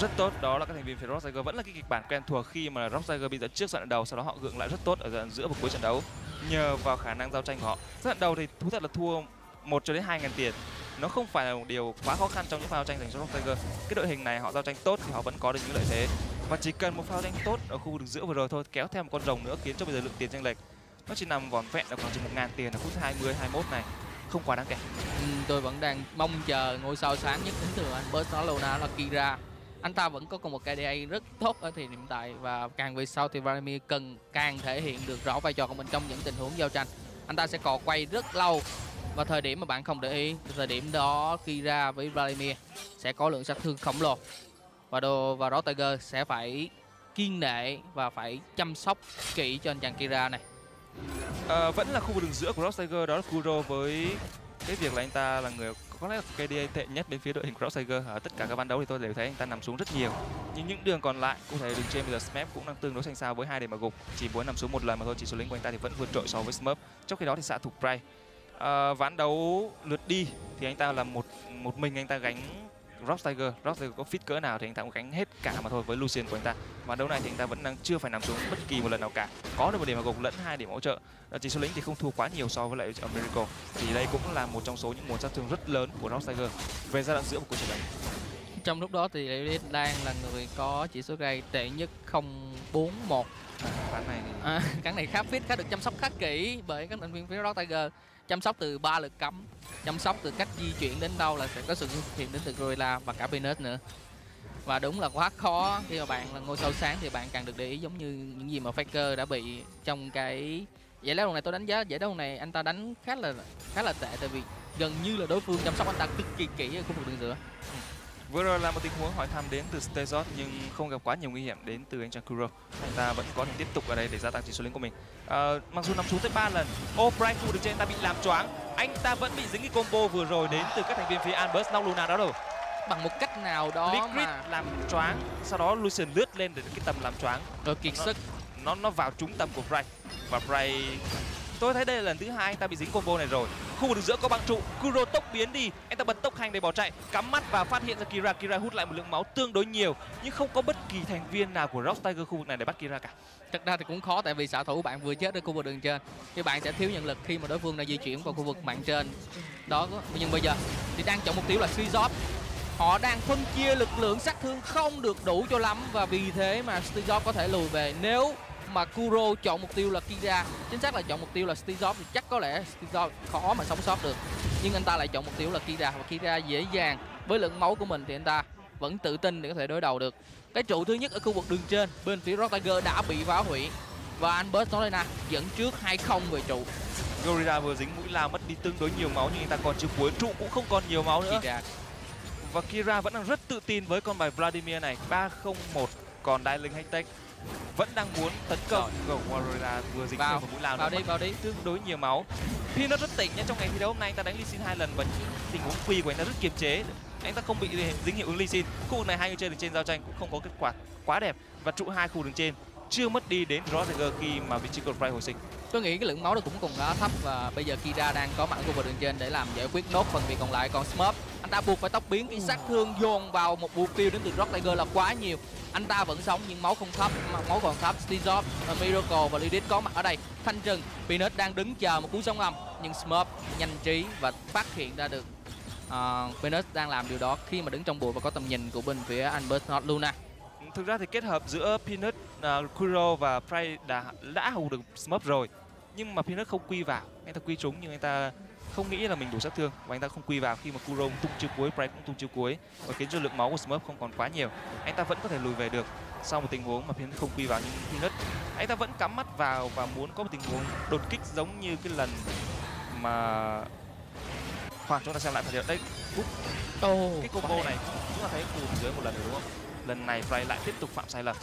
Rất tốt, đó là các thành viên phía Rock Tiger, vẫn là cái kịch bản quen thuộc khi mà Rock Tiger bị dẫn trước giai đoạn đầu, sau đó họ gượng lại rất tốt ở giai đoạn giữa và cuối trận đấu nhờ vào khả năng giao tranh của họ. Giai đoạn đầu thì thú thật là thua một cho đến hai nghìn tiền, nó không phải là một điều quá khó khăn trong những pha giao tranh dành cho Rock Tiger. Cái đội hình này họ giao tranh tốt thì họ vẫn có được những lợi thế, và chỉ cần một pha giao tranh tốt ở khu vực giữa vừa rồi thôi, kéo theo một con rồng nữa khiến cho bây giờ lượng tiền chênh lệch nó chỉ nằm vòn vẹn là khoảng chừng một ngàn tiền ở phút hai mươi, hai mươi mốt này, không quá đáng kể. Ừ, tôi vẫn đang mong chờ ngôi sao sáng nhất đến từ anh Barcelona là Kira. Anh ta vẫn có còn một ca đê a rất tốt ở thời điểm tại, và càng về sau thì Vladimir cần càng thể hiện được rõ vai trò của mình trong những tình huống giao tranh. Anh ta sẽ cò quay rất lâu, và thời điểm mà bạn không để ý, thời điểm đó Kira với Vladimir sẽ có lượng sát thương khổng lồ, và đồ và Rotterdam sẽ phải kiên nệ và phải chăm sóc kỹ cho anh chàng Kira này. À, vẫn là khu vực đường giữa của Rotterdam, đó là Kuro, với cái việc là anh ta là người có lẽ là ca đê a tệ nhất bên phía đội hình Cross Tiger. Ở tất cả các ván đấu thì tôi đều thấy anh ta nằm xuống rất nhiều. Nhưng những đường còn lại, cụ thể đường trên bây giờ Smurf cũng đang tương đối xanh xao với hai điểm mà gục, chỉ muốn nằm xuống một lần mà thôi. Chỉ số lính của anh ta thì vẫn vượt trội so với Smurf. Trong khi đó thì xạ thủ Prey, à, ván đấu lượt đi thì anh ta là một một mình anh ta gánh Cross Tiger. Cross Tiger có fit cỡ nào thì anh ta cũng gánh hết cả mà thôi với Lucian của anh ta. Ván đấu này thì anh ta vẫn đang chưa phải nằm xuống bất kỳ một lần nào cả, có được một điểm mà gục lẫn hai điểm hỗ trợ. Chỉ số lính thì không thua quá nhiều so với lại Americo, thì đây cũng là một trong số những nguồn sát thương rất lớn của Rock Tiger về giai đoạn giữa của cuộc trận đấu. Trong lúc đó thì Elite đang là người có chỉ số gây tệ nhất không bốn một. Ván này thì... à, cán này khá fit, khá được chăm sóc khá kỹ bởi các thành viên phía Rock Tiger, chăm sóc từ ba lượt cấm, chăm sóc từ cách di chuyển đến đâu là sẽ có sự thực hiện đến từ Gorilla và cả Venus nữa. Và đúng là quá khó khi mà bạn là ngôi sao sáng thì bạn càng được để ý, giống như những gì mà Faker đã bị trong cái giải đấu này. Tôi đánh giá giải đấu này anh ta đánh khá là khá là tệ, tại vì gần như là đối phương chăm sóc anh ta cực kỳ kỹ ở khu vực đường giữa. Ừ. Vừa rồi là một tình huống hỏi thăm đến từ Stezos nhưng không gặp quá nhiều nguy hiểm đến từ anh chàng Kuro. Anh ta vẫn có thể tiếp tục ở đây để gia tăng chỉ số lính của mình. À, mặc dù nằm xuống tới ba lần, O'Brien được trên anh ta bị làm choáng, anh ta vẫn bị dính cái combo vừa rồi đến từ các thành viên phía Albers Luna đó rồi. Bằng một cách nào đó Liquid mà làm choáng, sau đó Lucian lướt lên để cái tầm làm choáng rồi kiệt sức, nó nó vào trúng tầm của Bright, và Bright tôi thấy đây là lần thứ hai anh ta bị dính combo này rồi. Khu vực giữa có băng trụ, Kuro tốc biến đi, anh ta bật tốc hành để bỏ chạy, cắm mắt và phát hiện ra Kira. Kira hút lại một lượng máu tương đối nhiều nhưng không có bất kỳ thành viên nào của Rock Tiger khu vực này để bắt Kira cả. Thật ra thì cũng khó, tại vì xạ thủ bạn vừa chết ở khu vực đường trên thì bạn sẽ thiếu nhân lực khi mà đối phương đã di chuyển vào khu vực mạng trên đó. Nhưng bây giờ thì đang chọn mục tiêu là suy gióp, họ đang phân chia lực lượng sát thương không được đủ cho lắm, và vì thế mà Stizop có thể lùi về. Nếu mà Kuro chọn mục tiêu là Kira, chính xác là chọn mục tiêu là Stizop, thì chắc có lẽ Stizop khó mà sống sót được. Nhưng anh ta lại chọn mục tiêu là Kira, và Kira dễ dàng với lượng máu của mình thì anh ta vẫn tự tin để có thể đối đầu được. Cái trụ thứ nhất ở khu vực đường trên bên phía Rock Tiger đã bị phá hủy và anh Barcelona dẫn trước hai không về trụ. Gorilla vừa dính mũi lao mất đi tương đối nhiều máu nhưng anh ta còn chiếc cuối trụ cũng không còn nhiều máu nữa. Kira. Và Kira vẫn đang rất tự tin với con bài Vladimir này. Ba không một. Còn Đại Linh Hightech vẫn đang muốn tấn công. Gorilla vừa dính vào mũi lao, vào đi vào đi tương đối nhiều máu. Peanut rất tỉnh nhá, trong ngày thi đấu hôm nay anh ta đánh Lee Sin hai lần và tình huống free của anh ta rất kiềm chế, anh ta không bị dính hiệu ứng Lee Sin. Khu vực này hai người chơi đường trên giao tranh cũng không có kết quả quá đẹp, và trụ hai khu đường trên chưa mất đi đến Roger khi mà vị trí của Prey hồi sinh. Tôi nghĩ cái lượng máu nó cũng còn khá thấp, và bây giờ Kira đang có mặt ở khu vực đường trên để làm giải quyết nốt phần việc còn lại. Còn Smurf anh ta buộc phải tốc biến, cái sát thương dồn vào một mục tiêu đến từ Rock Tiger là quá nhiều. Anh ta vẫn sống nhưng máu không thấp, máu còn thấp. Stizop, Miracle và Lidit có mặt ở đây. Thanh trừng, Peanut đang đứng chờ một cú sóng âm, nhưng Smurf nhanh trí và phát hiện ra được uh, Peanut đang làm điều đó khi mà đứng trong bụi và có tầm nhìn của bên phía anh Bernard Luna. Thực ra thì kết hợp giữa Peanut, uh, Kuro và Prey đã đã hù được Smurf rồi, nhưng mà Peanut không quy vào, anh ta quy trúng nhưng anh ta không nghĩ là mình đủ sát thương và anh ta không quy vào khi mà Kuro tung chiêu cuối, Prey cũng tung chiêu cuối và khiến cho lượng máu của Smurf không còn quá nhiều. Anh ta vẫn có thể lùi về được sau một tình huống mà Peanut không quy vào, nhưng Peanut anh ta vẫn cắm mắt vào và muốn có một tình huống đột kích giống như cái lần mà Hoàng chúng ta xem lại phần liệu đây. Oh, cái combo này chúng ta thấy cùng dưới một lần rồi đúng không? Lần này Prey lại tiếp tục phạm sai lầm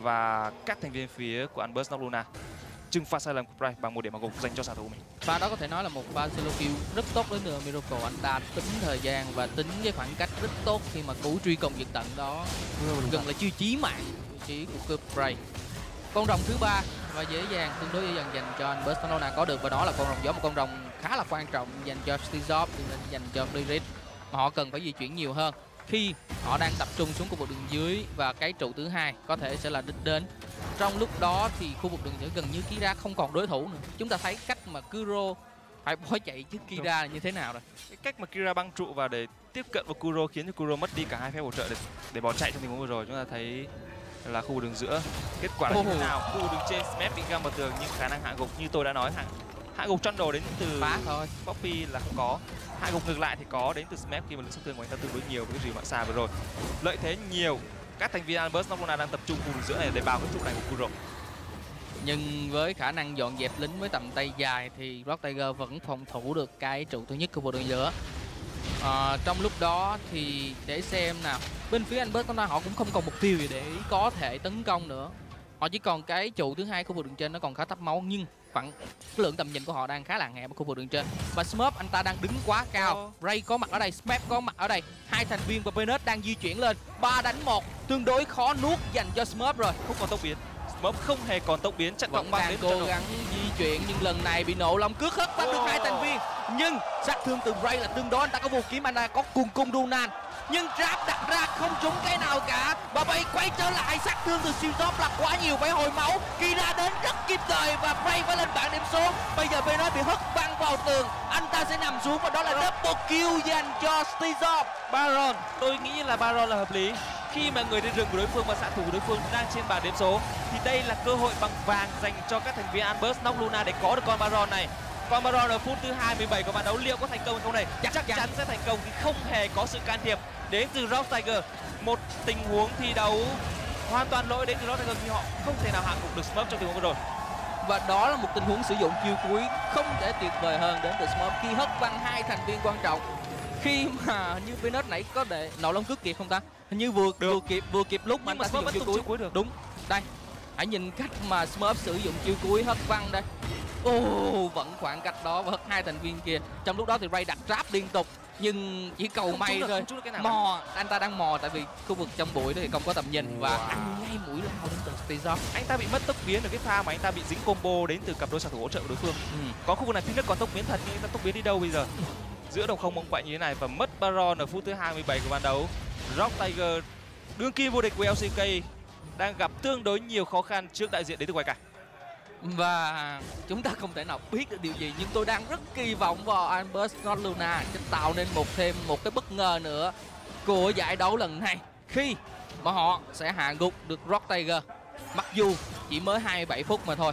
và các thành viên phía của Albers Luna trừng phạt sai lầm của Prey bằng một điểm mà gục dành cho xạ thủ mình. Và đó có thể nói là một Barcelona kill rất tốt đến từ Miracle. Anh ta tính thời gian và tính cái khoảng cách rất tốt khi mà cú truy cùng diệt tận đó gần là chưa chí mạng chỉ của Prey. Con rồng thứ ba và dễ dàng tương đối dễ dàng dành cho anh Barcelona có được, và đó là con rồng gió, một con rồng khá là quan trọng dành cho Stizop, dành cho Lyric. Họ cần phải di chuyển nhiều hơn khi họ đang tập trung xuống khu vực đường dưới, và cái trụ thứ hai có thể sẽ là đích đến. Trong lúc đó thì khu vực đường giữa gần như Kira không còn đối thủ nữa. Chúng ta thấy cách mà Kuro phải bỏ chạy trước Kira như thế nào rồi. Cái cách mà Kira băng trụ vào để tiếp cận vào Kuro khiến cho Kuro mất đi cả hai phép hỗ trợ để, để bỏ chạy trong tình huống vừa rồi. Chúng ta thấy là khu đường giữa. Kết quả là oh. như thế nào? Khu đứng trên Smash bị găm vào tường nhưng khả năng hạ gục như tôi đã nói, hạ, hạ gục trong đồ đến từ phá thôi. Poppy là không có. Hạ gục ngược lại thì có đến từ Smash khi mà lực sát thương của anh ta tương đối nhiều với cái gì mà xa vừa rồi. Lợi thế nhiều. Các thành viên Albert Noclona đang tập trung khu đường giữa này để bao cái trụ này của Kuro. Nhưng với khả năng dọn dẹp lính với tầm tay dài thì Rock Tiger vẫn phòng thủ được cái trụ thứ nhất của bộ đường giữa. À, trong lúc đó thì để xem nào, bên phía Albert Noclona họ cũng không còn mục tiêu gì để có thể tấn công nữa. Họ chỉ còn cái trụ thứ hai của bộ đường trên, nó còn khá thấp máu nhưng khoảng lượng tầm nhìn của họ đang khá là hẹp ở khu vực đường trên. Và Smurf anh ta đang đứng quá cao. Ray có mặt ở đây, Smurf có mặt ở đây. Hai thành viên và Venus đang di chuyển lên. ba đánh một tương đối khó nuốt dành cho Smurf rồi. Không còn tốc biến. Smurf không hề còn tốc biến. Chắc vẫn đang cố gắng di chuyển nhưng lần này bị nổ lòng cướp hết bắt được hai thành viên. Nhưng sát thương từ Ray là tương đối. Anh ta có vũ kiếm, anh ta có cùng cung Dunan. Nhưng Trap đặt ra không trúng cái nào cả. Và Bay quay trở lại, sát thương từ siêu top là quá nhiều, phải hồi máu. Kira đến rất kịp thời và Bray phải lên bảng điểm số. Bây giờ Bay nói bị hất văng vào tường, anh ta sẽ nằm xuống và đó là double kill dành cho Stizop. Baron, tôi nghĩ là Baron là hợp lý. Khi mà người đi rừng của đối phương và xạ thủ của đối phương đang trên bảng điểm số thì đây là cơ hội bằng vàng dành cho các thành viên Albert Noclona để có được con Baron này. Còn Baron ở phút thứ hai mươi bảy của bàn đấu liệu có thành công hay không này? Chắc, chắc chắn. chắn sẽ thành công vì không hề có sự can thiệp đến từ Rock Tiger. Một tình huống thi đấu hoàn toàn lỗi đến từ Rock Tiger khi họ không thể nào hạ gục được Smurf trong tình huống vừa rồi. Và đó là một tình huống sử dụng chiêu cuối không thể tuyệt vời hơn đến từ Smurf khi hất văng hai thành viên quan trọng. Khi mà như Venus nãy có để nổ lông cướp kịp không ta? Hình như vừa được. vừa kịp vừa kịp lúc mà anh ta sử dụng chiêu cuối. chiêu cuối được. Đúng. Đây, hãy nhìn cách mà Smurf sử dụng chiêu cuối hất văng đây. Ô, oh, vẫn khoảng cách đó và hất hai thành viên kia. Trong lúc đó thì Ray đặt trap liên tục nhưng chỉ cầu không may thôi. Mò, anh ta đang mò tại vì khu vực trong bụi đó thì không có tầm nhìn và wow. ăn ngay mũi lao đến từ Stizop. Anh ta bị mất tốc biến ở cái pha mà anh ta bị dính combo đến từ cặp đôi xạ thủ hỗ trợ của đối phương. Ừ. Có khu vực này Phoenix còn tốc biến thật nhưng anh ta tốc biến đi đâu bây giờ? Giữa đồng không bóng quậy như thế này và mất Baron ở phút thứ hai mươi bảy của ban đấu. Rock Tiger đương kim vô địch của lờ xê ca đang gặp tương đối nhiều khó khăn trước đại diện đến từ ngoài cảnh. Và chúng ta không thể nào biết được điều gì, nhưng tôi đang rất kỳ vọng vào Albert Noclona sẽ tạo nên một thêm một cái bất ngờ nữa của giải đấu lần này khi mà họ sẽ hạ gục được Rock Tiger. Mặc dù chỉ mới hai mươi bảy phút mà thôi,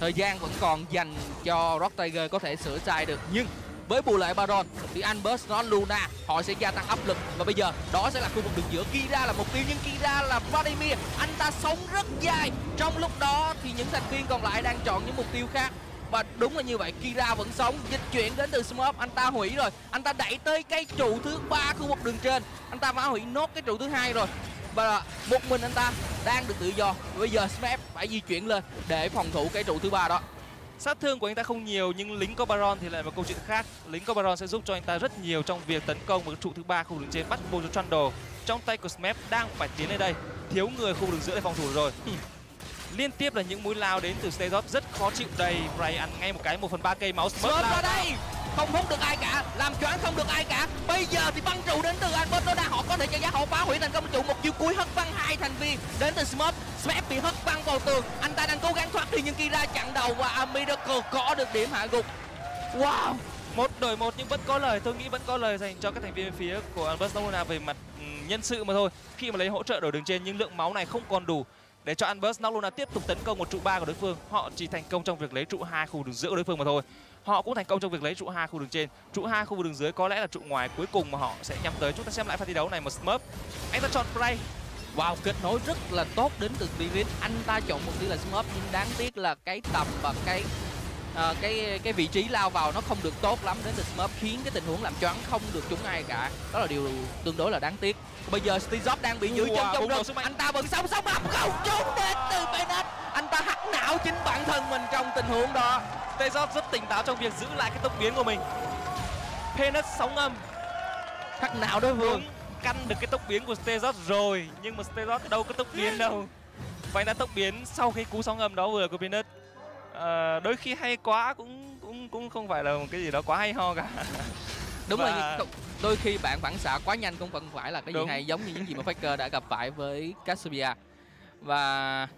thời gian vẫn còn dành cho Rock Tiger có thể sửa sai được, nhưng với bù lại Baron thì Albert Noclona họ sẽ gia tăng áp lực. Và bây giờ đó sẽ là khu vực đường giữa. Kira là mục tiêu nhưng Kira là Vladimir, anh ta sống rất dài. Trong lúc đó thì những thành viên còn lại đang chọn những mục tiêu khác. Và đúng là như vậy, Kira vẫn sống. Dịch chuyển đến từ Smurf, anh ta hủy rồi. Anh ta đẩy tới cái trụ thứ ba khu vực đường trên. Anh ta phá hủy nốt cái trụ thứ hai rồi. Và một mình anh ta đang được tự do. Bây giờ Smurf phải di chuyển lên để phòng thủ cái trụ thứ ba đó. Sát thương của anh ta không nhiều nhưng lính có Baron thì lại một câu chuyện khác. Lính có Baron sẽ giúp cho anh ta rất nhiều trong việc tấn công với trụ thứ ba khu vực trên, bắt vô cho Trundle. Trong tay của Smurf đang phải tiến lên đây, thiếu người khu vực giữa để phòng thủ rồi. Liên tiếp là những mũi lao đến từ Stazop rất khó chịu đây. Ray ăn ngay một cái một phần ba cây máu. Smurf ra đây, không hút được ai cả, làm choáng không được ai cả. Bây giờ thì băng trụ đến từ Albert Noclona, họ có thể cho giá họ phá hủy thành công trụ. Một chiêu cuối hất văng hai thành viên đến từ Smurf. Smurf bị hất văng vào tường, anh ta đang cố gắng thoát đi nhưng Kira chặn đầu và a Miracle có được điểm hạ gục. Wow, một đổi một nhưng vẫn có lời, tôi nghĩ vẫn có lời dành cho các thành viên phía của Albert Noclona về mặt nhân sự mà thôi, khi mà lấy hỗ trợ đổi đường trên nhưng lượng máu này không còn đủ để cho Albert Noclona tiếp tục tấn công một trụ ba của đối phương. Họ chỉ thành công trong việc lấy trụ hai khu đường giữa của đối phương mà thôi. Họ cũng thành công trong việc lấy trụ hai khu đường trên. Trụ hai khu đường dưới có lẽ là trụ ngoài cuối cùng mà họ sẽ nhắm tới. Chúng ta xem lại pha thi đấu này, một Smurf anh ta chọn Play. Wow, kết nối rất là tốt đến từ Divin. Anh ta chọn một tí là Smurf nhưng đáng tiếc là cái tầm và cái uh, cái cái vị trí lao vào nó không được tốt lắm đến từ Smurf, khiến cái tình huống làm choáng không được trúng ai cả. Đó là điều tương đối là đáng tiếc. Bây giờ Stizop đang bị giữ chân trong rừng, anh ta vẫn sống sống hấp không trốn đến từ Bennett. Anh ta hắc não chính bản thân mình trong tình huống đó. Stizop rất tỉnh táo trong việc giữ lại cái tốc biến của mình. Bennett sóng âm hắc não đối phương, căn được cái tốc biến của Stizop rồi nhưng mà Stizop đâu có tốc biến đâu. Vậy đã tốc biến sau cái cú sóng âm đó vừa của Bennett. À, đôi khi hay quá cũng cũng cũng không phải là một cái gì đó quá hay ho cả. Đúng Và... rồi. Đôi khi bạn phản xạ quá nhanh cũng vẫn phải là cái gì Đúng. hay, giống như những gì mà Faker đã gặp phải với Cassiopeia. Và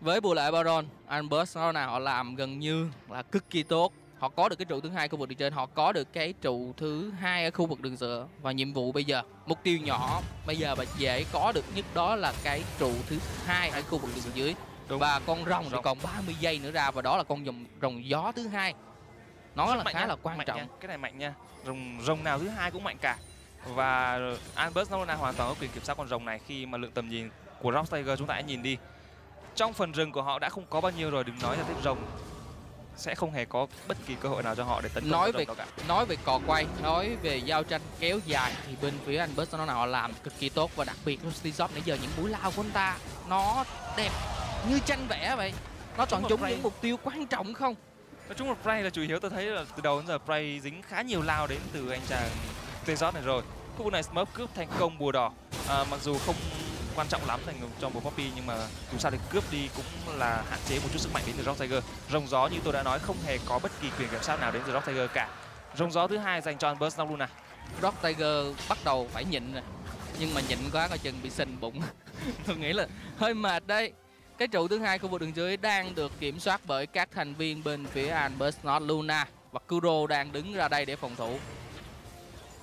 với bù lại Baron, Albert Noclona họ làm gần như là cực kỳ tốt. Họ có được cái trụ thứ hai khu vực đường trên, họ có được cái trụ thứ hai ở khu vực đường giữa. Và nhiệm vụ bây giờ, mục tiêu nhỏ bây giờ và dễ có được nhất đó là cái trụ thứ hai ở khu vực đường dưới. Đúng. Và con rồng chỉ còn ba mươi giây nữa ra, và đó là con rồng, rồng gió thứ hai. Nó rất là khá nha, là quan trọng nha. Cái này mạnh nha, rồng rồng nào thứ hai cũng mạnh cả. Và Albert Nolana hoàn toàn có quyền kiểm soát con rồng này khi mà lượng tầm nhìn của Rocktiger, chúng ta hãy nhìn đi. Trong phần rừng của họ đã không có bao nhiêu rồi, đừng nói là tiếp rồng sẽ không hề có bất kỳ cơ hội nào cho họ để tấn công. Nói về cả. nói về cò quay, nói về giao tranh kéo dài thì bên phía anh Burst nó họ làm cực kỳ tốt, và đặc biệt Rusty Job nãy giờ những mũi lao của anh ta nó đẹp như tranh vẽ vậy, nó chọn trúng những mục tiêu quan trọng không? Nói chung là Prey là chủ yếu, tôi thấy là từ đầu đến giờ Prey dính khá nhiều lao đến từ anh chàng Rusty Job này rồi. Khu vực này Smurf cướp thành công bùa đỏ, à, mặc dù không quan trọng lắm thành cho một Poppy, nhưng mà dù sao thì cướp đi cũng là hạn chế một chút sức mạnh đến từ Rock Tiger. Rồng gió như tôi đã nói không hề có bất kỳ quyền kiểm soát nào đến từ Rock Tiger cả. Rồng gió thứ hai dành cho Albert Nolana. Rock Tiger bắt đầu phải nhịn rồi, nhưng mà nhịn quá coi chừng bị sình bụng. Tôi nghĩ là hơi mệt đây. Cái trụ thứ hai khu vực đường dưới đang được kiểm soát bởi các thành viên bên phía Albert Nolana, và Kuro đang đứng ra đây để phòng thủ.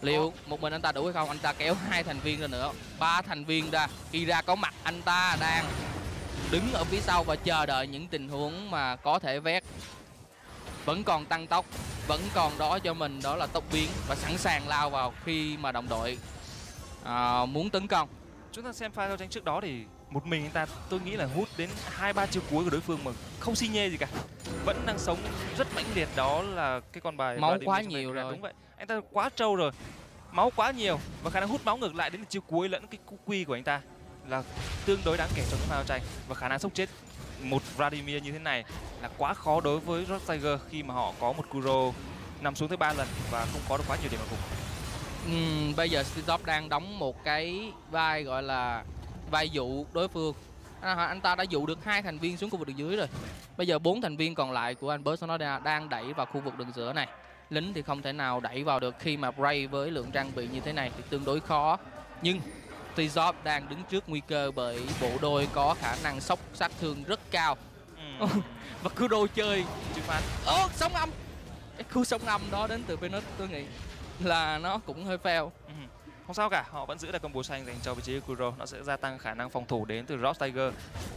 Liệu một mình anh ta đủ hay không? Anh ta kéo hai thành viên ra nữa, ba thành viên ra. Khi ra có mặt anh ta đang đứng ở phía sau và chờ đợi những tình huống mà có thể vét. Vẫn còn tăng tốc, vẫn còn đó cho mình đó là tốc biến, và sẵn sàng lao vào khi mà đồng đội à, muốn tấn công. Chúng ta xem pha giao tranh trước đó thì một mình anh ta tôi nghĩ là hút đến hai ba chiều cuối của đối phương mà không xi nhê gì cả, vẫn đang sống rất mãnh liệt. Đó là cái con bài máu quá nhiều rồi, đúng vậy, anh ta quá trâu rồi, máu quá nhiều và khả năng hút máu ngược lại đến chiều cuối lẫn cái quy của anh ta là tương đối đáng kể trong những pha giao tranh. Và khả năng sốc chết một Vladimir như thế này là quá khó đối với Rock Tiger khi mà họ có một Kuro nằm xuống tới ba lần và không có được quá nhiều điểm vào cùng. Uhm, bây giờ Stop đang đóng một cái vai gọi là vai dụ đối phương. À, anh ta đã dụ được hai thành viên xuống khu vực đường dưới rồi. Bây giờ bốn thành viên còn lại của anh Bolsonaro đang đẩy vào khu vực đường giữa này. Lính thì không thể nào đẩy vào được khi mà Bray với lượng trang bị như thế này thì tương đối khó. Nhưng T-Job đang đứng trước nguy cơ bởi bộ đôi có khả năng sốc sát thương rất cao. Ừ. Và cứ đôi chơi ơ oh, sóng âm. Cái khu sóng âm đó đến từ Venus tôi nghĩ là nó cũng hơi fail. Ừ. Không sao cả, họ vẫn giữ được combo xanh dành cho vị trí của Kuro. Nó sẽ gia tăng khả năng phòng thủ đến từ Rock Tiger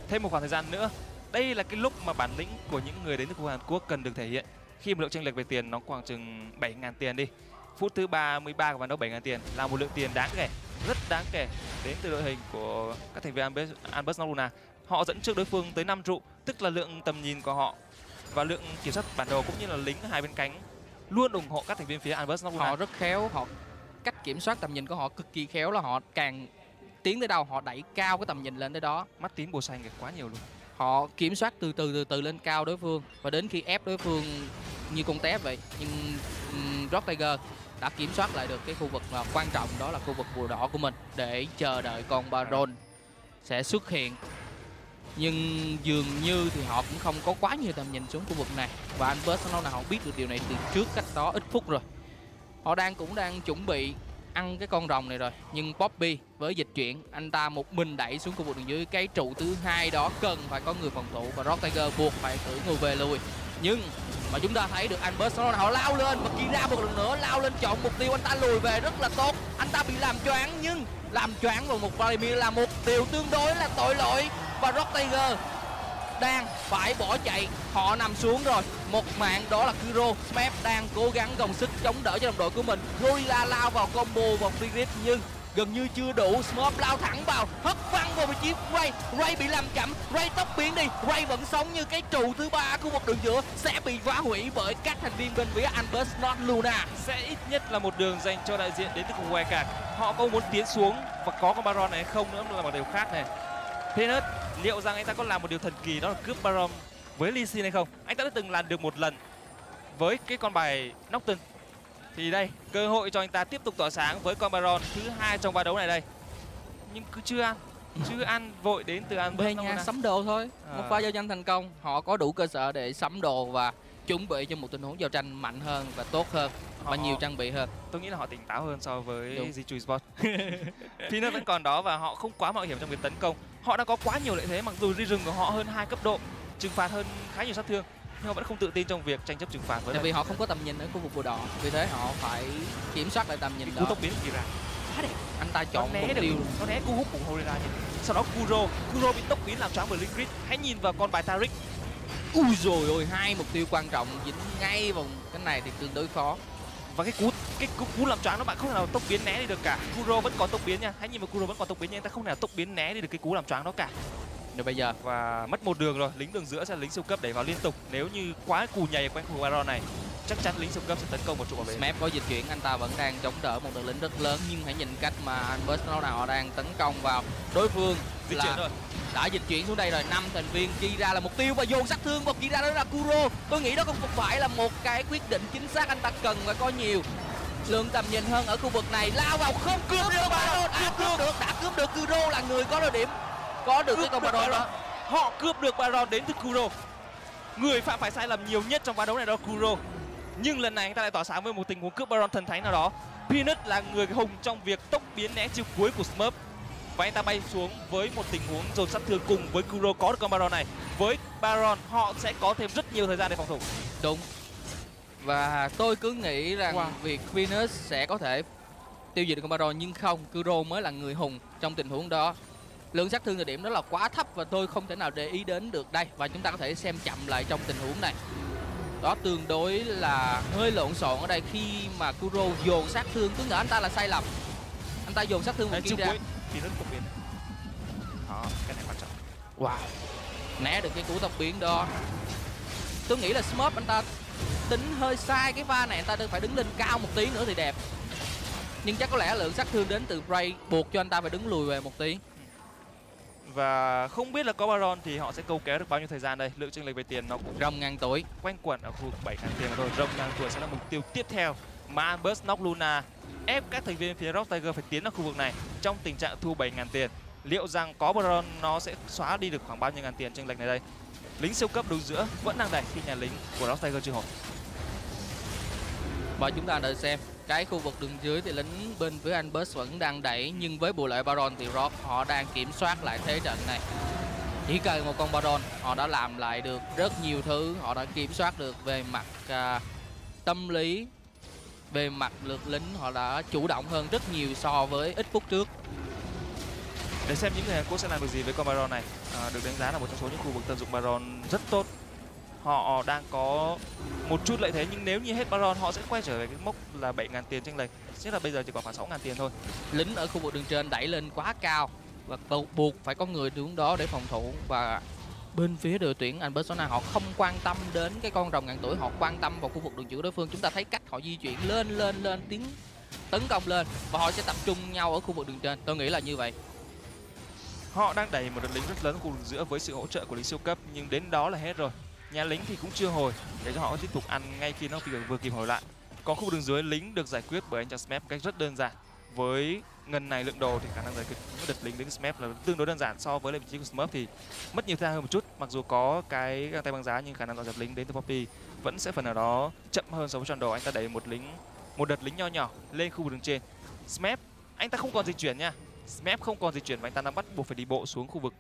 thêm một khoảng thời gian nữa. Đây là cái lúc mà bản lĩnh của những người đến từ khu Hàn Quốc cần được thể hiện. Khi một lượng chênh lệch về tiền nó khoảng chừng bảy nghìn tiền đi. Phút thứ ba mươi ba của ván đấu bảy nghìn tiền là một lượng tiền đáng kể, rất đáng kể đến từ đội hình của các thành viên Albert Nolana. Họ dẫn trước đối phương tới năm trụ, tức là lượng tầm nhìn của họ và lượng kiểm soát bản đồ cũng như là lính hai bên cánh luôn ủng hộ các thành viên phía Albert Nolana. Họ rất khéo, họ cách kiểm soát tầm nhìn của họ cực kỳ khéo, là họ càng tiến tới đâu họ đẩy cao cái tầm nhìn lên tới đó. Mắt tím bùa xanh kìa, quá nhiều luôn. Họ kiểm soát từ từ từ từ lên cao đối phương và đến khi ép đối phương như con tép vậy. Nhưng um, Rock Tiger đã kiểm soát lại được cái khu vực uh, quan trọng, đó là khu vực bùa đỏ của mình để chờ đợi con Baron sẽ xuất hiện. Nhưng dường như thì họ cũng không có quá nhiều tầm nhìn xuống khu vực này, và anh Burst nào họ biết được điều này từ trước cách đó ít phút rồi. Họ đang cũng đang chuẩn bị ăn cái con rồng này rồi, nhưng Poppy với dịch chuyển anh ta một mình đẩy xuống khu vực đường dưới. Cái trụ thứ hai đó cần phải có người phòng thủ và Rock Tiger buộc phải cử người về lùi. Nhưng mà chúng ta thấy được anh Barcelona họ lao lên và kia ra một lần nữa lao lên chọn mục tiêu, anh ta lùi về rất là tốt. Anh ta bị làm choáng, nhưng làm choáng vào một Vladimir là một điều tương đối là tội lỗi, và Rock Tiger đang phải bỏ chạy. Họ nằm xuống rồi, một mạng đó là Kuro. Smurf đang cố gắng gồng sức chống đỡ cho đồng đội của mình. Gorilla lao vào combo và Frederick nhưng gần như chưa đủ. Smurf lao thẳng vào, hất văng vào vị trí Ray. Ray bị làm chậm, Ray tốc biến đi. Ray vẫn sống như cái trụ thứ ba của một đường giữa sẽ bị phá hủy bởi các thành viên bên phía Albert Nolana. Sẽ ít nhất là một đường dành cho đại diện đến từ cùng Wildcard cả. Họ có muốn tiến xuống và có con Baron này không nữa là một điều khác này. Venus liệu rằng anh ta có làm một điều thần kỳ đó là cướp Baron với Lee Sin hay không? Anh ta đã từng làm được một lần với cái con bài Nocturne. Thì đây, cơ hội cho anh ta tiếp tục tỏa sáng với con Baron thứ hai trong ván đấu này đây. Nhưng cứ chưa ăn, chưa ăn vội đến từ ăn bên nhà sắm đồ thôi. À. Một pha giao tranh thành công, họ có đủ cơ sở để sắm đồ và chuẩn bị cho một tình huống giao tranh mạnh hơn và tốt hơn. Và họ nhiều trang bị hơn. Tôi nghĩ là họ tỉnh táo hơn so với G hai Sport. Thì nó vẫn còn đó và họ không quá mạo hiểm trong việc tấn công. Họ đang có quá nhiều lợi thế, mặc dù rừng của họ hơn hai cấp độ, trừng phạt hơn khá nhiều sát thương. nhưng họ vẫn không tự tin trong việc tranh chấp trừng phạt với. Tại vì họ không có tầm nhìn ở khu vực bùa đỏ, vì thế họ phải kiểm soát lại tầm nhìn đó. Cú tốc biến của Kira quá đẹp, anh ta chọn nó né được, nó né cú hút của Holena nhỉ. Sau đó Kuro, Kuro bị tốc biến làm choáng bởi Liquid. Hãy nhìn vào con bài Taric. Ui rồi ôi, hai mục tiêu quan trọng dính ngay vòng cái này thì tương đối khó. Và cái cú cái cú, cú làm choáng nó bạn không thể nào tốc biến né đi được cả. Kuro vẫn còn tốc biến nha, hãy nhìn vào Kuro vẫn còn tốc biến nhưng anh ta không thể nào tốc biến né đi được cái cú làm choáng đó cả. Rồi bây giờ và mất một đường rồi, lính đường giữa sẽ lính siêu cấp đẩy vào liên tục. Nếu như quá cù nhầy quanh khu Baron này, chắc chắn lính siêu cấp sẽ tấn công một trụ bảo vệ. Smep có dịch chuyển, anh ta vẫn đang chống đỡ một đường lính rất lớn, nhưng hãy nhìn cách mà Albert nó nào đang tấn công vào đối phương dịch là chuyển rồi. Đã dịch chuyển xuống đây rồi, năm thành viên Kira là mục tiêu và dồn sát thương vào Kira, đó là Kuro. Tôi nghĩ đó không phải là một cái quyết định chính xác, anh ta cần phải có nhiều lượng tầm nhìn hơn ở khu vực này. Lao vào không cướp được Baron, à, cướp được, đã cướp được. Kuro là người có đội điểm, có được cướp cái con Baron đó. Họ cướp được Baron đến từ Kuro, người phạm phải sai lầm nhiều nhất trong ván đấu này đó Kuro. Nhưng lần này anh ta lại tỏa sáng với một tình huống cướp Baron thần thánh nào đó. Peanut là người hùng trong việc tốc biến né chiêu cuối của Smurf, và anh ta bay xuống với một tình huống dồn sát thương cùng với Kuro có được con Baron này. Với Baron họ sẽ có thêm rất nhiều thời gian để phòng thủ. Đúng. Và tôi cứ nghĩ rằng wow. việc Peanut sẽ có thể tiêu diệt con Baron, nhưng không, Kuro mới là người hùng trong tình huống đó. Lượng sát thương thời điểm đó là quá thấp và tôi không thể nào để ý đến được đây. Và chúng ta có thể xem chậm lại trong tình huống này. Đó tương đối là hơi lộn xộn ở đây khi mà Kuro dồn sát thương, cứ ngỡ anh ta là sai lầm. Anh ta dồn sát thương một kia ra. Thì rất cục biến. Đó, cái này quan trọng. Wow. Né được cái cú tốc biến đó. Tôi nghĩ là Smurf anh ta tính hơi sai cái pha này, anh ta phải đứng lên cao một tí nữa thì đẹp. Nhưng chắc có lẽ lượng sát thương đến từ Bray buộc cho anh ta phải đứng lùi về một tí. Và không biết là có Baron thì họ sẽ câu kéo được bao nhiêu thời gian đây. Lượng chênh lệch về tiền nó cũng rồng ngang tối, quanh quẩn ở khu vực bảy nghìn tiền thôi. Rồng ngang tuổi sẽ là mục tiêu tiếp theo mà Albus Nock Luna ép các thành viên phía Rock Tiger phải tiến vào khu vực này trong tình trạng thu bảy nghìn tiền. Liệu rằng có Baron nó sẽ xóa đi được khoảng bao nhiêu ngàn tiền chênh lệch này đây? Lính siêu cấp đứng giữa vẫn đang đẩy khi nhà lính của Rock Tiger chưa hồi. Và chúng ta đợi xem cái khu vực đường dưới thì lính bên phía Albus vẫn đang đẩy, nhưng với bù lợi Baron thì Rock họ đang kiểm soát lại thế trận này. Chỉ cần một con Baron họ đã làm lại được rất nhiều thứ, họ đã kiểm soát được về mặt uh, tâm lý, về mặt lượt lính họ đã chủ động hơn rất nhiều so với ít phút trước. Để xem những người Hàn Quốc sẽ làm được gì với con Baron này. À, được đánh giá là một trong số những khu vực tận dụng Baron rất tốt. Họ đang có một chút lợi thế, nhưng nếu như hết Baron họ sẽ quay trở về cái mốc là bảy nghìn tiền chênh lệch. Sẽ là bây giờ chỉ còn khoảng sáu nghìn tiền thôi. Lính ở khu vực đường trên đẩy lên quá cao và buộc phải có người đứng đó để phòng thủ. Và bên phía đội tuyển Albertsona họ không quan tâm đến cái con rồng ngàn tuổi, họ quan tâm vào khu vực đường giữa đối phương. Chúng ta thấy cách họ di chuyển lên lên lên tiến tấn công lên và họ sẽ tập trung nhau ở khu vực đường trên. Tôi nghĩ là như vậy. Họ đang đẩy một đội lính rất lớn khu vực giữa với sự hỗ trợ của lính siêu cấp, nhưng đến đó là hết rồi. Nhà lính thì cũng chưa hồi để cho họ tiếp tục ăn ngay khi nó vừa kịp hồi lại. Còn khu vực đường dưới lính được giải quyết bởi anh chàng Smep cách rất đơn giản. Với ngần này lượng đồ thì khả năng giải quyết những đợt lính đến Smep là tương đối đơn giản so với vị trí của Smurf thì mất nhiều thời gian hơn một chút. Mặc dù có cái găng tay băng giá nhưng khả năng dọn dẹp lính đến từ Poppy vẫn sẽ phần nào đó chậm hơn so với Trondor. Anh ta đẩy một lính, một đợt lính nho nhỏ lên khu vực đường trên. Smep anh ta không còn di chuyển nha, Smep không còn di chuyển và anh ta đang bắt buộc phải đi bộ xuống khu vực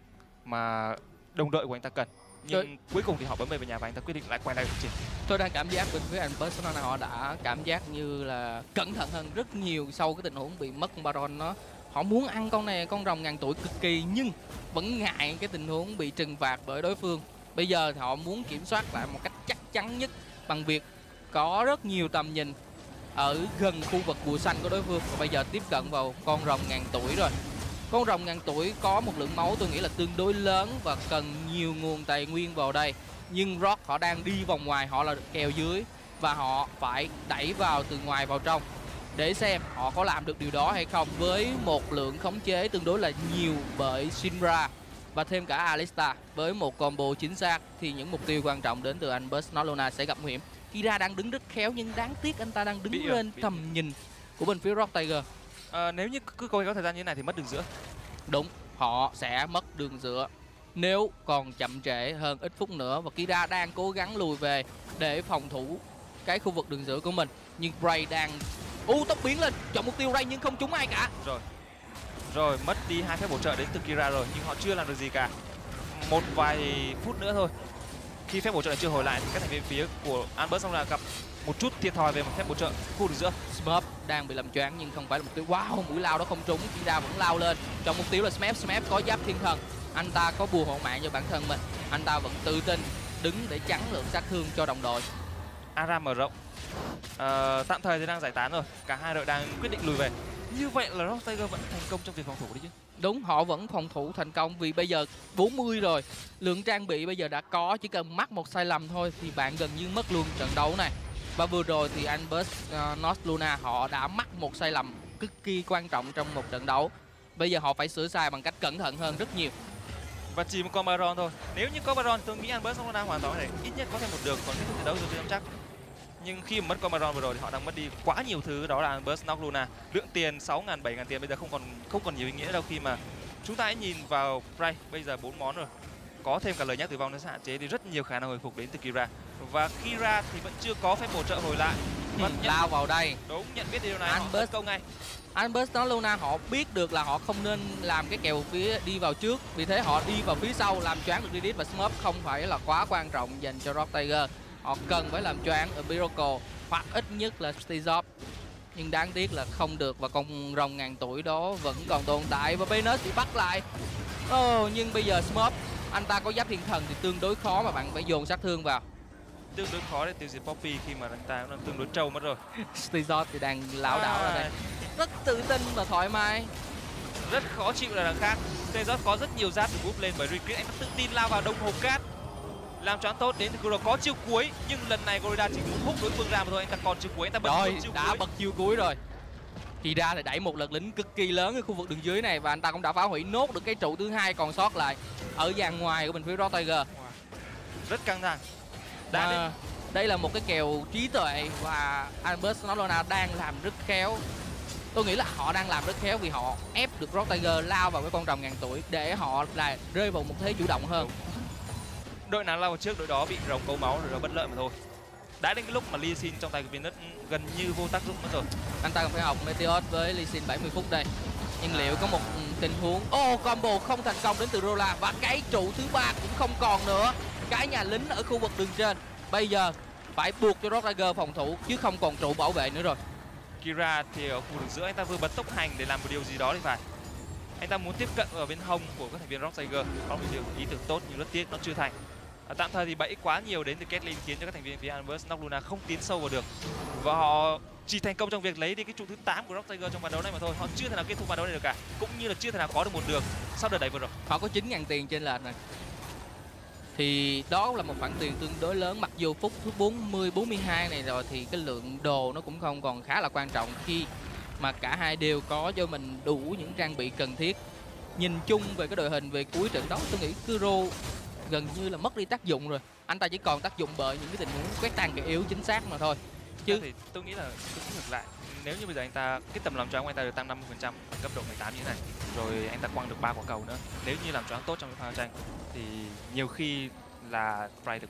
mà đồng đội của anh ta cần. Nhưng tôi... cuối cùng thì họ bấm về nhà và anh ta quyết định lại quay lại cuộc chiến. Tôi đang cảm giác bên phía anh Barcelona họ đã cảm giác như là cẩn thận hơn rất nhiều sau cái tình huống bị mất Baron nó. Họ muốn ăn con này, con rồng ngàn tuổi cực kỳ, nhưng vẫn ngại cái tình huống bị trừng phạt bởi đối phương. Bây giờ họ muốn kiểm soát lại một cách chắc chắn nhất bằng việc có rất nhiều tầm nhìn ở gần khu vực bùa xanh của đối phương. Và bây giờ tiếp cận vào con rồng ngàn tuổi rồi. Con rồng ngàn tuổi có một lượng máu tôi nghĩ là tương đối lớn và cần nhiều nguồn tài nguyên vào đây. Nhưng Rock họ đang đi vòng ngoài, họ là kèo dưới và họ phải đẩy vào từ ngoài vào trong để xem họ có làm được điều đó hay không, với một lượng khống chế tương đối là nhiều bởi Syndra và thêm cả Alistar. Với một combo chính xác thì những mục tiêu quan trọng đến từ Albus Nock Luna sẽ gặp nguy hiểm. Kira đang đứng rất khéo nhưng đáng tiếc anh ta đang đứng bị lên bị... tầm nhìn của bên phía Rock Tiger. À, nếu như cứ coi có thời gian như thế này thì mất đường giữa. Đúng, họ sẽ mất đường giữa nếu còn chậm trễ hơn ít phút nữa. Và Kira đang cố gắng lùi về để phòng thủ cái khu vực đường giữa của mình. Nhưng Bray đang u tốc biến lên, chọn mục tiêu Bray nhưng không trúng ai cả. Rồi, rồi mất đi hai phép bổ trợ đến từ Kira rồi, nhưng họ chưa làm được gì cả. Một vài phút nữa thôi Khi phép bổ trợ này chưa hồi lại thì các thành viên phía của Albert xong là gặp một chút thiệt thòi về một phép bổ trợ khu vực giữa. Smurf đang bị làm choáng nhưng không phải là mục tiêu. Wow, mũi lao đó không trúng, Chiến Đao vẫn lao lên. Trong mục tiêu là Smurf, Smurf có giáp thiên thần, anh ta có bùa hộ mạng cho bản thân mình, anh ta vẫn tự tin đứng để chắn lượng sát thương cho đồng đội. Aram mở rộng, à, tạm thời thì đang giải tán rồi, cả hai đội đang quyết định lùi về. Như vậy là Rock Tiger vẫn thành công trong việc phòng thủ đấy chứ? Đúng, họ vẫn phòng thủ thành công vì bây giờ bốn mươi rồi, lượng trang bị bây giờ đã có, chỉ cần mắc một sai lầm thôi thì bạn gần như mất luôn trận đấu này. Và vừa rồi thì Albert uh, North Luna họ đã mắc một sai lầm cực kỳ quan trọng trong một trận đấu. Bây giờ họ phải sửa sai bằng cách cẩn thận hơn rất nhiều. Và chỉ một con Baron thôi. Nếu như có Baron tôi nghĩ Albert North Luna hoàn toàn có thể ít nhất có thêm một đường còn kết thúc trận đấu rồi tôi nắm chắc. Nhưng khi mà mất con Baron vừa rồi thì họ đang mất đi quá nhiều thứ, đó là Albert North Luna. Lượng tiền sáu nghìn bảy nghìn tiền bây giờ không còn không còn nhiều ý nghĩa đâu khi mà chúng ta hãy nhìn vào Prey bây giờ bốn món rồi. Có thêm cả lời nhắc tử vong nó sẽ hạn chế đi rất nhiều khả năng hồi phục đến từ Kira. Và Kira thì vẫn chưa có phép bổ trợ hồi lại. Vẫn nhận... lao vào đây. Đúng, nhận biết điều này, Albert... họ tấn công ngay. Albert North Luna họ biết được là họ không nên làm cái kèo phía đi vào trước. Vì thế họ đi vào phía sau làm choáng được Didit và Smurf không phải là quá quan trọng dành cho Rock Tiger. Họ cần phải làm choáng ở Miracle hoặc ít nhất là Stizop. Nhưng đáng tiếc là không được và con rồng ngàn tuổi đó vẫn còn tồn tại và Venus bị bắt lại. Ồ, oh, nhưng bây giờ Smurf, anh ta có giáp thiên thần thì tương đối khó mà bạn phải dồn sát thương vào. Tương đối khó để tiêu diệt Poppy khi mà anh ta cũng tương đối trâu mất rồi. Stizop thì đang lảo đảo ở à. đây. Rất tự tin và thoải mái. Rất khó chịu là đằng khác. Stizop có rất nhiều giáp được búp lên bởi Recruit. Anh tự tin lao vào đông hộp cát. Làm choáng tốt đến từ Goro, có chiêu cuối nhưng lần này Gorilla chỉ hút đối phương ra mà thôi, anh ta còn chiêu cuối, anh ta bật rồi, chiêu đã cuối. bật chiêu cuối rồi. Kira thì đẩy một lượt lính cực kỳ lớn ở khu vực đường dưới này và anh ta cũng đã phá hủy nốt được cái trụ thứ hai còn sót lại ở dàn ngoài của bên phía Rock Tiger. Rất căng thẳng. À, đây là một cái kèo trí tuệ và Albert North Luna đang làm rất khéo. Tôi nghĩ là họ đang làm rất khéo vì họ ép được Rock Tiger lao vào cái con rồng ngàn tuổi để họ là rơi vào một thế chủ động hơn. Đúng. Đội nào lao vào trước đội đó bị rồng câu máu rồi nó bất lợi mà thôi. Đã đến cái lúc mà Lee Sin trong tay của Venus gần như vô tác dụng mất rồi. Anh ta cần phải học Meteor với Lee Sin bảy mươi phút đây. Nhưng liệu có một tình huống ô oh, combo không thành công đến từ Rola và cái trụ thứ ba cũng không còn nữa. Cái nhà lính ở khu vực đường trên bây giờ phải buộc cho Rock Tiger phòng thủ chứ không còn trụ bảo vệ nữa rồi. Kira thì ở khu vực giữa anh ta vừa bật tốc hành để làm một điều gì đó thì phải. Anh ta muốn tiếp cận ở bên hông của các thành viên Rock Tiger, có một điều ý tưởng tốt nhưng rất tiếc nó chưa thành. Tạm thời thì bẫy quá nhiều đến từ Caitlyn khiến cho các thành viên phía Albert North Luna không tiến sâu vào được. Và họ chỉ thành công trong việc lấy đi cái trụ thứ tám của Rock Tiger trong ván đấu này mà thôi. Họ chưa thể nào kết thúc ván đấu này được cả, cũng như là chưa thể nào có được một đường sau đợt đẩy vừa rồi. Họ có chín nghìn tiền trên lệch này. Thì đó là một khoản tiền tương đối lớn, mặc dù phút thứ bốn mươi, bốn mươi hai này rồi thì cái lượng đồ nó cũng không còn khá là quan trọng khi mà cả hai đều có cho mình đủ những trang bị cần thiết. Nhìn chung về cái đội hình về cuối trận đấu tôi nghĩ Kuro gần như là mất đi tác dụng rồi, anh ta chỉ còn tác dụng bởi những cái tình huống quét tan kẻ yếu chính xác mà thôi. Chứ thì tôi nghĩ là cũng ngược lại, nếu như bây giờ anh ta cái tầm làm choáng của anh ta được tăng năm mươi phần trăm ở cấp độ mười tám như thế này, rồi anh ta quăng được ba quả cầu nữa, nếu như làm choáng tốt trong cái pha tranh thì nhiều khi là Prey được.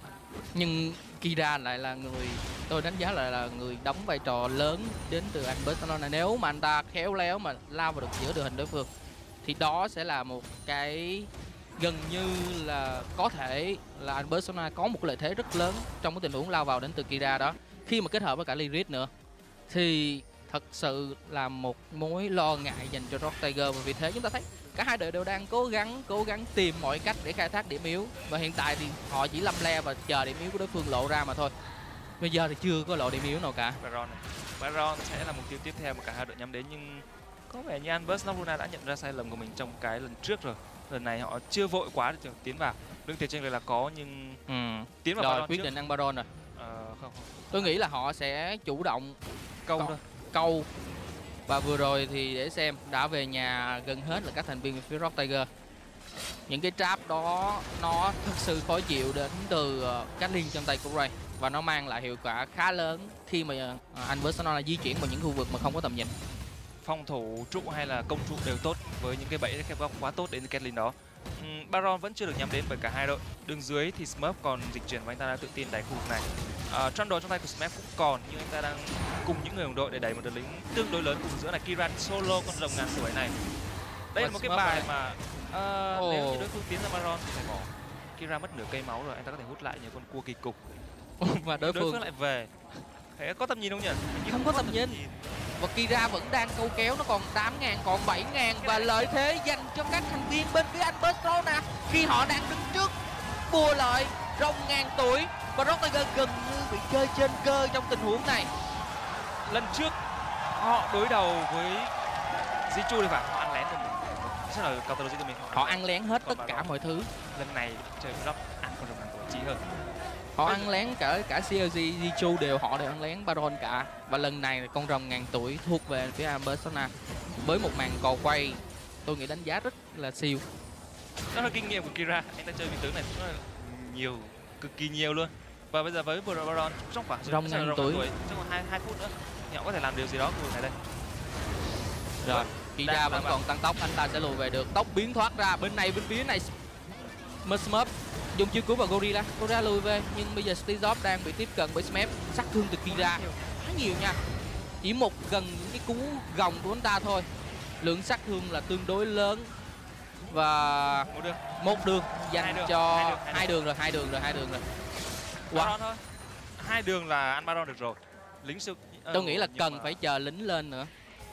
Nhưng Kira lại là người tôi đánh giá là, là người đóng vai trò lớn đến từ Albert North Luna. Nếu mà anh ta khéo léo mà lao vào được giữa đội hình đối phương thì đó sẽ là một cái gần như là có thể là Albert North Luna có một lợi thế rất lớn trong cái tình huống lao vào đến từ Kira đó, khi mà kết hợp với cả Lyris nữa thì thật sự là một mối lo ngại dành cho Rock Tiger. Và vì thế chúng ta thấy cả hai đội đều đang cố gắng cố gắng tìm mọi cách để khai thác điểm yếu và hiện tại thì họ chỉ lăm le và chờ điểm yếu của đối phương lộ ra mà thôi. Bây giờ thì chưa có lộ điểm yếu nào cả. Baron này. Baron sẽ là mục tiêu tiếp theo mà cả hai đội nhắm đến, nhưng có vẻ như Albert North Luna đã nhận ra sai lầm của mình trong cái lần trước rồi. Lần này họ chưa vội quá để tiến vào. Đường tiền trên là có nhưng ừ. tiến vào rồi, Baron quyết trước. định ăn Baron rồi. À, không, không. Tôi nghĩ là họ sẽ chủ động câu thôi. Câu và vừa rồi thì để xem đã về nhà gần hết là các thành viên phía Rock Tiger. Những cái trap đó nó thực sự khó chịu đến từ các liên trong tay của Ray và nó mang lại hiệu quả khá lớn khi mà anh với Sonora di chuyển vào những khu vực mà không có tầm nhìn. Phòng thủ trụ hay là công trụ đều tốt với những cái bẫy khép góc quá tốt đến từ Caitlyn đó. uhm, Baron vẫn chưa được nhắm đến bởi cả hai đội. Đường dưới thì Smurf còn dịch chuyển và anh ta đã tự tin đẩy khu vực này. À, trong đồ trong tay của Smurf cũng còn nhưng anh ta đang cùng những người đồng đội để đẩy một đợt lính tương đối lớn cùng giữa này. Kiran solo con rồng ngàn tuổi này. Đây và là một Smurf cái bài này. mà uh, oh. Nếu như đối phương tiến ra Baron thì phải bỏ Kira mất nửa cây máu rồi, anh ta có thể hút lại những con cua kỳ cục. Và đối, đối phương lại về. Thế có tầm nhìn không nhỉ? Không, không có tầm, tầm nhìn. nhìn. Và Kira vẫn đang câu kéo, nó còn tám ngàn, còn bảy ngàn và lợi thế dành cho các thành viên bên phía anh Barcelona khi họ đang đứng trước bùa lợi rồng ngàn tuổi và Rock Tiger gần như bị chơi trên cơ trong tình huống này. Lần trước họ đối đầu với Zichu thì phải, họ ăn lén rồi. Chắc là Counter Logic của mình họ ăn lén hết tất cả mọi thứ. Lần này chơi Rock ăn con rồng ngàn tuổi chí hơn. Họ ăn lén cả cả xê lờ giê, Zichu đều họ đều ăn lén Baron cả. Và lần này con rồng ngàn tuổi thuộc về phía Barcelona với một màn cò quay tôi nghĩ đánh giá rất là siêu. Đó là kinh nghiệm của Kira, anh ta chơi vị tướng này rất là nhiều, cực kỳ nhiều luôn. Và bây giờ với Baron trong khoảng rồng ngàn tuổi, trong còn hai hai phút nữa thì họ có thể làm điều gì đó của này đây. Rồi, Kira vẫn còn tăng tốc, anh ta sẽ lùi về được. Tốc biến thoát ra bên này, bên phía này Smurf dùng chiêu cứu vào Gorilla, Gorilla lùi về nhưng bây giờ Steezop đang bị tiếp cận bởi Smurf, sát thương từ Kira khá nhiều nha, chỉ một gần những cái cú gồng của anh ta thôi, lượng sát thương là tương đối lớn và một đường, một đường dành hai đường. cho hai đường, hai, đường. hai đường rồi, hai đường rồi, hai đường rồi, wow. thôi. hai đường là ăn Baron được rồi, lính siêu, tôi ừ, nghĩ là cần mà... phải chờ lính lên nữa,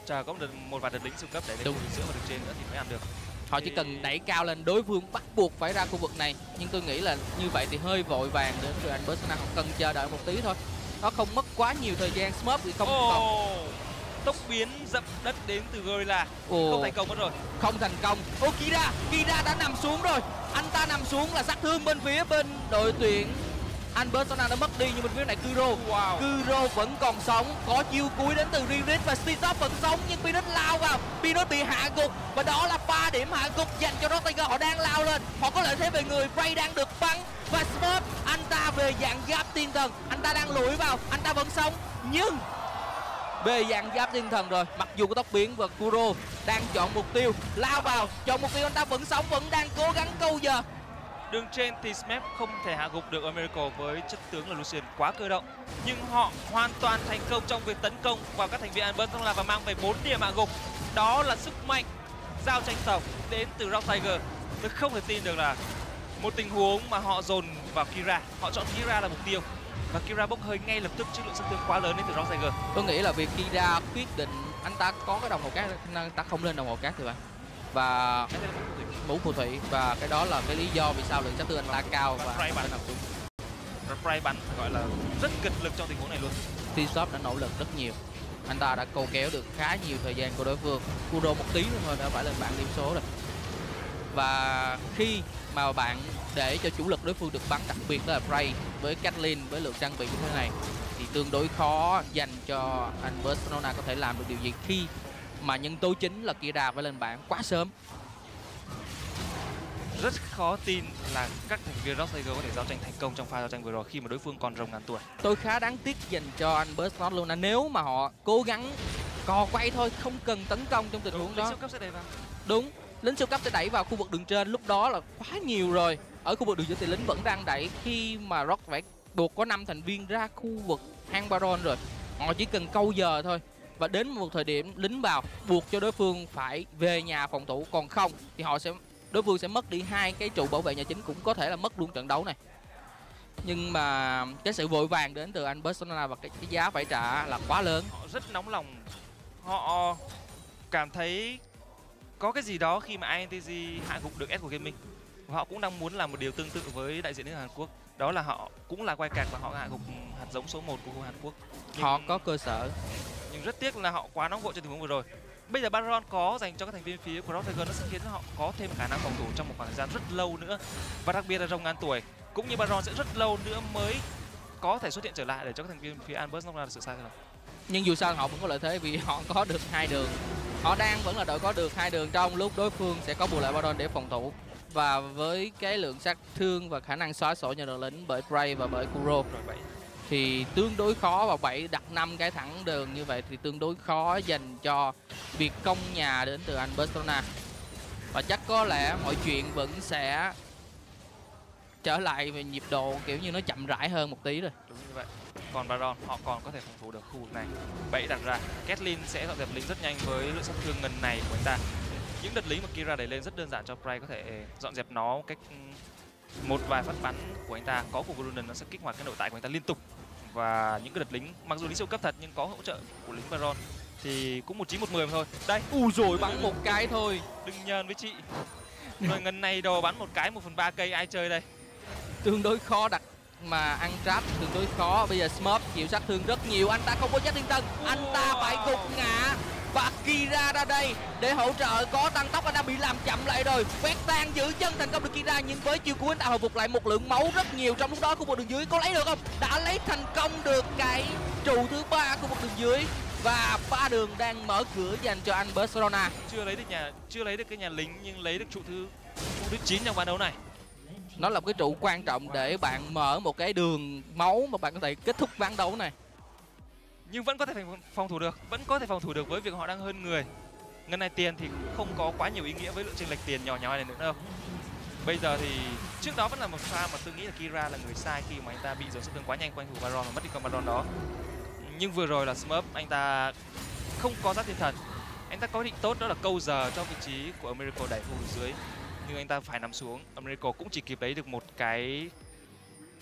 chờ có một, một vài đợt lính siêu cấp để lên giữa và đường trên nữa thì mới ăn được. Họ chỉ cần đẩy cao lên, đối phương bắt buộc phải ra khu vực này. Nhưng tôi nghĩ là như vậy thì hơi vội vàng đến từ anh Barcelona, họ cần chờ đợi một tí thôi. Nó không mất quá nhiều thời gian, Smurf thì không oh, còn. Tốc biến dậm đất đến từ Gorilla, oh. không thành công mất rồi. Không thành công. Ô oh, Kira, Kira đã nằm xuống rồi. Anh ta nằm xuống là sát thương bên phía bên đội tuyển anh Barcelona đã mất đi, nhưng bên phía này Kuro. Wow. Kuro vẫn còn sống, có chiêu cuối đến từ Ririt và Steezop vẫn sống nhưng Pinot lao vào, Pinot bị hạ gục và đó là ba điểm hạ gục dành cho Rock Tiger. Họ đang lao lên, họ có lợi thế về người, Ray đang được bắn và Smurf anh ta về dạng giáp tiên thần, anh ta đang lủi vào, anh ta vẫn sống nhưng về dạng giáp tiên thần rồi. Mặc dù có tốc biến và Kuro đang chọn mục tiêu, lao vào, chọn mục tiêu, anh ta vẫn sống, vẫn đang cố gắng câu giờ. Đường trên thì Smurf không thể hạ gục được Miracle với chất tướng là Lucian quá cơ động. Nhưng họ hoàn toàn thành công trong việc tấn công vào các thành viên Barcelona và mang về bốn điểm hạ gục. Đó là sức mạnh giao tranh tổng đến từ Rock Tiger. Tôi không thể tin được là một tình huống mà họ dồn vào Kira, họ chọn Kira là mục tiêu. Và Kira bốc hơi ngay lập tức trước lượng sát thương quá lớn đến từ Rock Tiger. Tôi nghĩ là việc Kira quyết định anh ta có cái đồng hồ cát, anh ta không lên đồng hồ cát thì vậy. Và mũ phù thủy, và cái đó là cái lý do vì sao lượng sát thương anh ta cao và Ray bắn, Ray bắn gọi là rất kịch lực trong tình huống này luôn. T-Shop đã nỗ lực rất nhiều, anh ta đã câu kéo được khá nhiều thời gian của đối phương. Kudo một tí thôi đã phải lên bảng điểm số rồi, và khi mà bạn để cho chủ lực đối phương được bắn, đặc biệt là Ray với Caitlyn với lượng trang bị như thế này thì tương đối khó dành cho anh Barcelona có thể làm được điều gì khi mà nhân tố chính là Kira phải lên bảng quá sớm. Rất khó tin là các thành viên Rock Tiger có thể giao tranh thành công trong pha giao tranh vừa rồi khi mà đối phương còn rồng ngàn tuổi. Tôi khá đáng tiếc dành cho anh Barcelona, nếu mà họ cố gắng cò quay thôi, không cần tấn công trong tình huống đó. Lính siêu cấp sẽ đẩy vào. Đúng, lính siêu cấp sẽ đẩy vào khu vực đường trên, lúc đó là quá nhiều rồi. Ở khu vực đường dưới thì lính vẫn đang đẩy khi mà Rock phải buộc có năm thành viên ra khu vực hang Baron rồi. Họ chỉ cần câu giờ thôi. Và đến một thời điểm lính vào buộc cho đối phương phải về nhà phòng thủ, còn không thì họ sẽ đối phương sẽ mất đi hai cái trụ bảo vệ nhà chính, cũng có thể là mất luôn trận đấu này. Nhưng mà cái sự vội vàng đến từ anh Barcelona và cái, cái giá phải trả là quá lớn. Họ rất nóng lòng, họ cảm thấy có cái gì đó khi mà i en tê giê hạ gục được S của Gaming. Họ cũng đang muốn làm một điều tương tự với đại diện nước Hàn Quốc, đó là họ cũng là quay cạc và họ hạ gục hạt giống số một của Hàn Quốc. Nhưng... họ có cơ sở. Nhưng rất tiếc là họ quá nóng vội trong tình huống vừa rồi. Bây giờ Baron có dành cho các thành viên phía của Rock Tiger, nó sẽ khiến họ có thêm khả năng phòng thủ trong một khoảng thời gian rất lâu nữa. Và đặc biệt là rồng ngàn tuổi cũng như Baron sẽ rất lâu nữa mới có thể xuất hiện trở lại để cho các thành viên phía Albert không ra được sự sai lầm. Nhưng dù sao họ vẫn có lợi thế vì họ có được hai đường. Họ đang vẫn là đội có được hai đường trong lúc đối phương sẽ có bù lại Baron để phòng thủ. Và với cái lượng sát thương và khả năng xóa sổ nhà đội lính bởi Bray và bởi Kuro thì tương đối khó, và bảy đặt năm cái thẳng đường như vậy thì tương đối khó dành cho việc công nhà đến từ anh Barcelona. Và chắc có lẽ mọi chuyện vẫn sẽ trở lại về nhịp độ kiểu như nó chậm rãi hơn một tí rồi. Đúng như vậy. Còn Baron họ còn có thể phòng thủ được khu vực này. Bẫy đặt ra, Caitlyn sẽ dọn dẹp lính rất nhanh với lượng sát thương ngần này của anh ta. Những đợt lính mà Kira đẩy lên rất đơn giản cho Prey có thể dọn dẹp nó cách Một vài phát bắn của anh ta có của Golden nó sẽ kích hoạt cái nội tại của anh ta liên tục. Và những cái đợt lính, mặc dù lính siêu cấp thật nhưng có hỗ trợ của lính Baron thì cũng một chín một mười thôi. Đây, u rồi bắn một cái thôi. Đừng nhờn với chị. Rồi ngân này đồ bắn một cái một phần ba cây ai chơi đây. Tương đối khó đặt mà ăn trap, tương đối khó. Bây giờ Smurf chịu sát thương rất nhiều, anh ta không có chết thiên tân, anh ta phải gục ngã. Và Kira ra đây để hỗ trợ, có tăng tốc, anh đã bị làm chậm lại rồi. Quét tan giữ chân thành công được Kira, nhưng với chiêu của anh ta hồi phục lại một lượng máu rất nhiều. Trong lúc đó khu vực đường dưới có lấy được không? Đã lấy thành công được cái trụ thứ ba của khu vực đường dưới. Và ba đường đang mở cửa dành cho anh Barcelona. Chưa lấy được nhà, chưa lấy được cái nhà lính nhưng lấy được trụ thứ trụ thứ chín trong ván đấu này. Nó là một cái trụ quan trọng để bạn mở một cái đường máu mà bạn có thể kết thúc ván đấu này. Nhưng vẫn có thể phòng thủ được, vẫn có thể phòng thủ được với việc họ đang hơn người. Ngân này tiền thì không có quá nhiều ý nghĩa với lượng chênh lệch tiền nhỏ nhỏ này nữa đâu. Bây giờ thì trước đó vẫn là một pha mà tôi nghĩ là Kira là người sai khi mà anh ta bị dồn sát thương quá nhanh quanh thủ Baron và mất đi con Baron đó. Nhưng vừa rồi là Smurf, anh ta không có giáp thiên thần. Anh ta có định tốt đó là câu giờ cho vị trí của Americo đẩy khu dưới. Nhưng anh ta phải nằm xuống, Americo cũng chỉ kịp lấy được một cái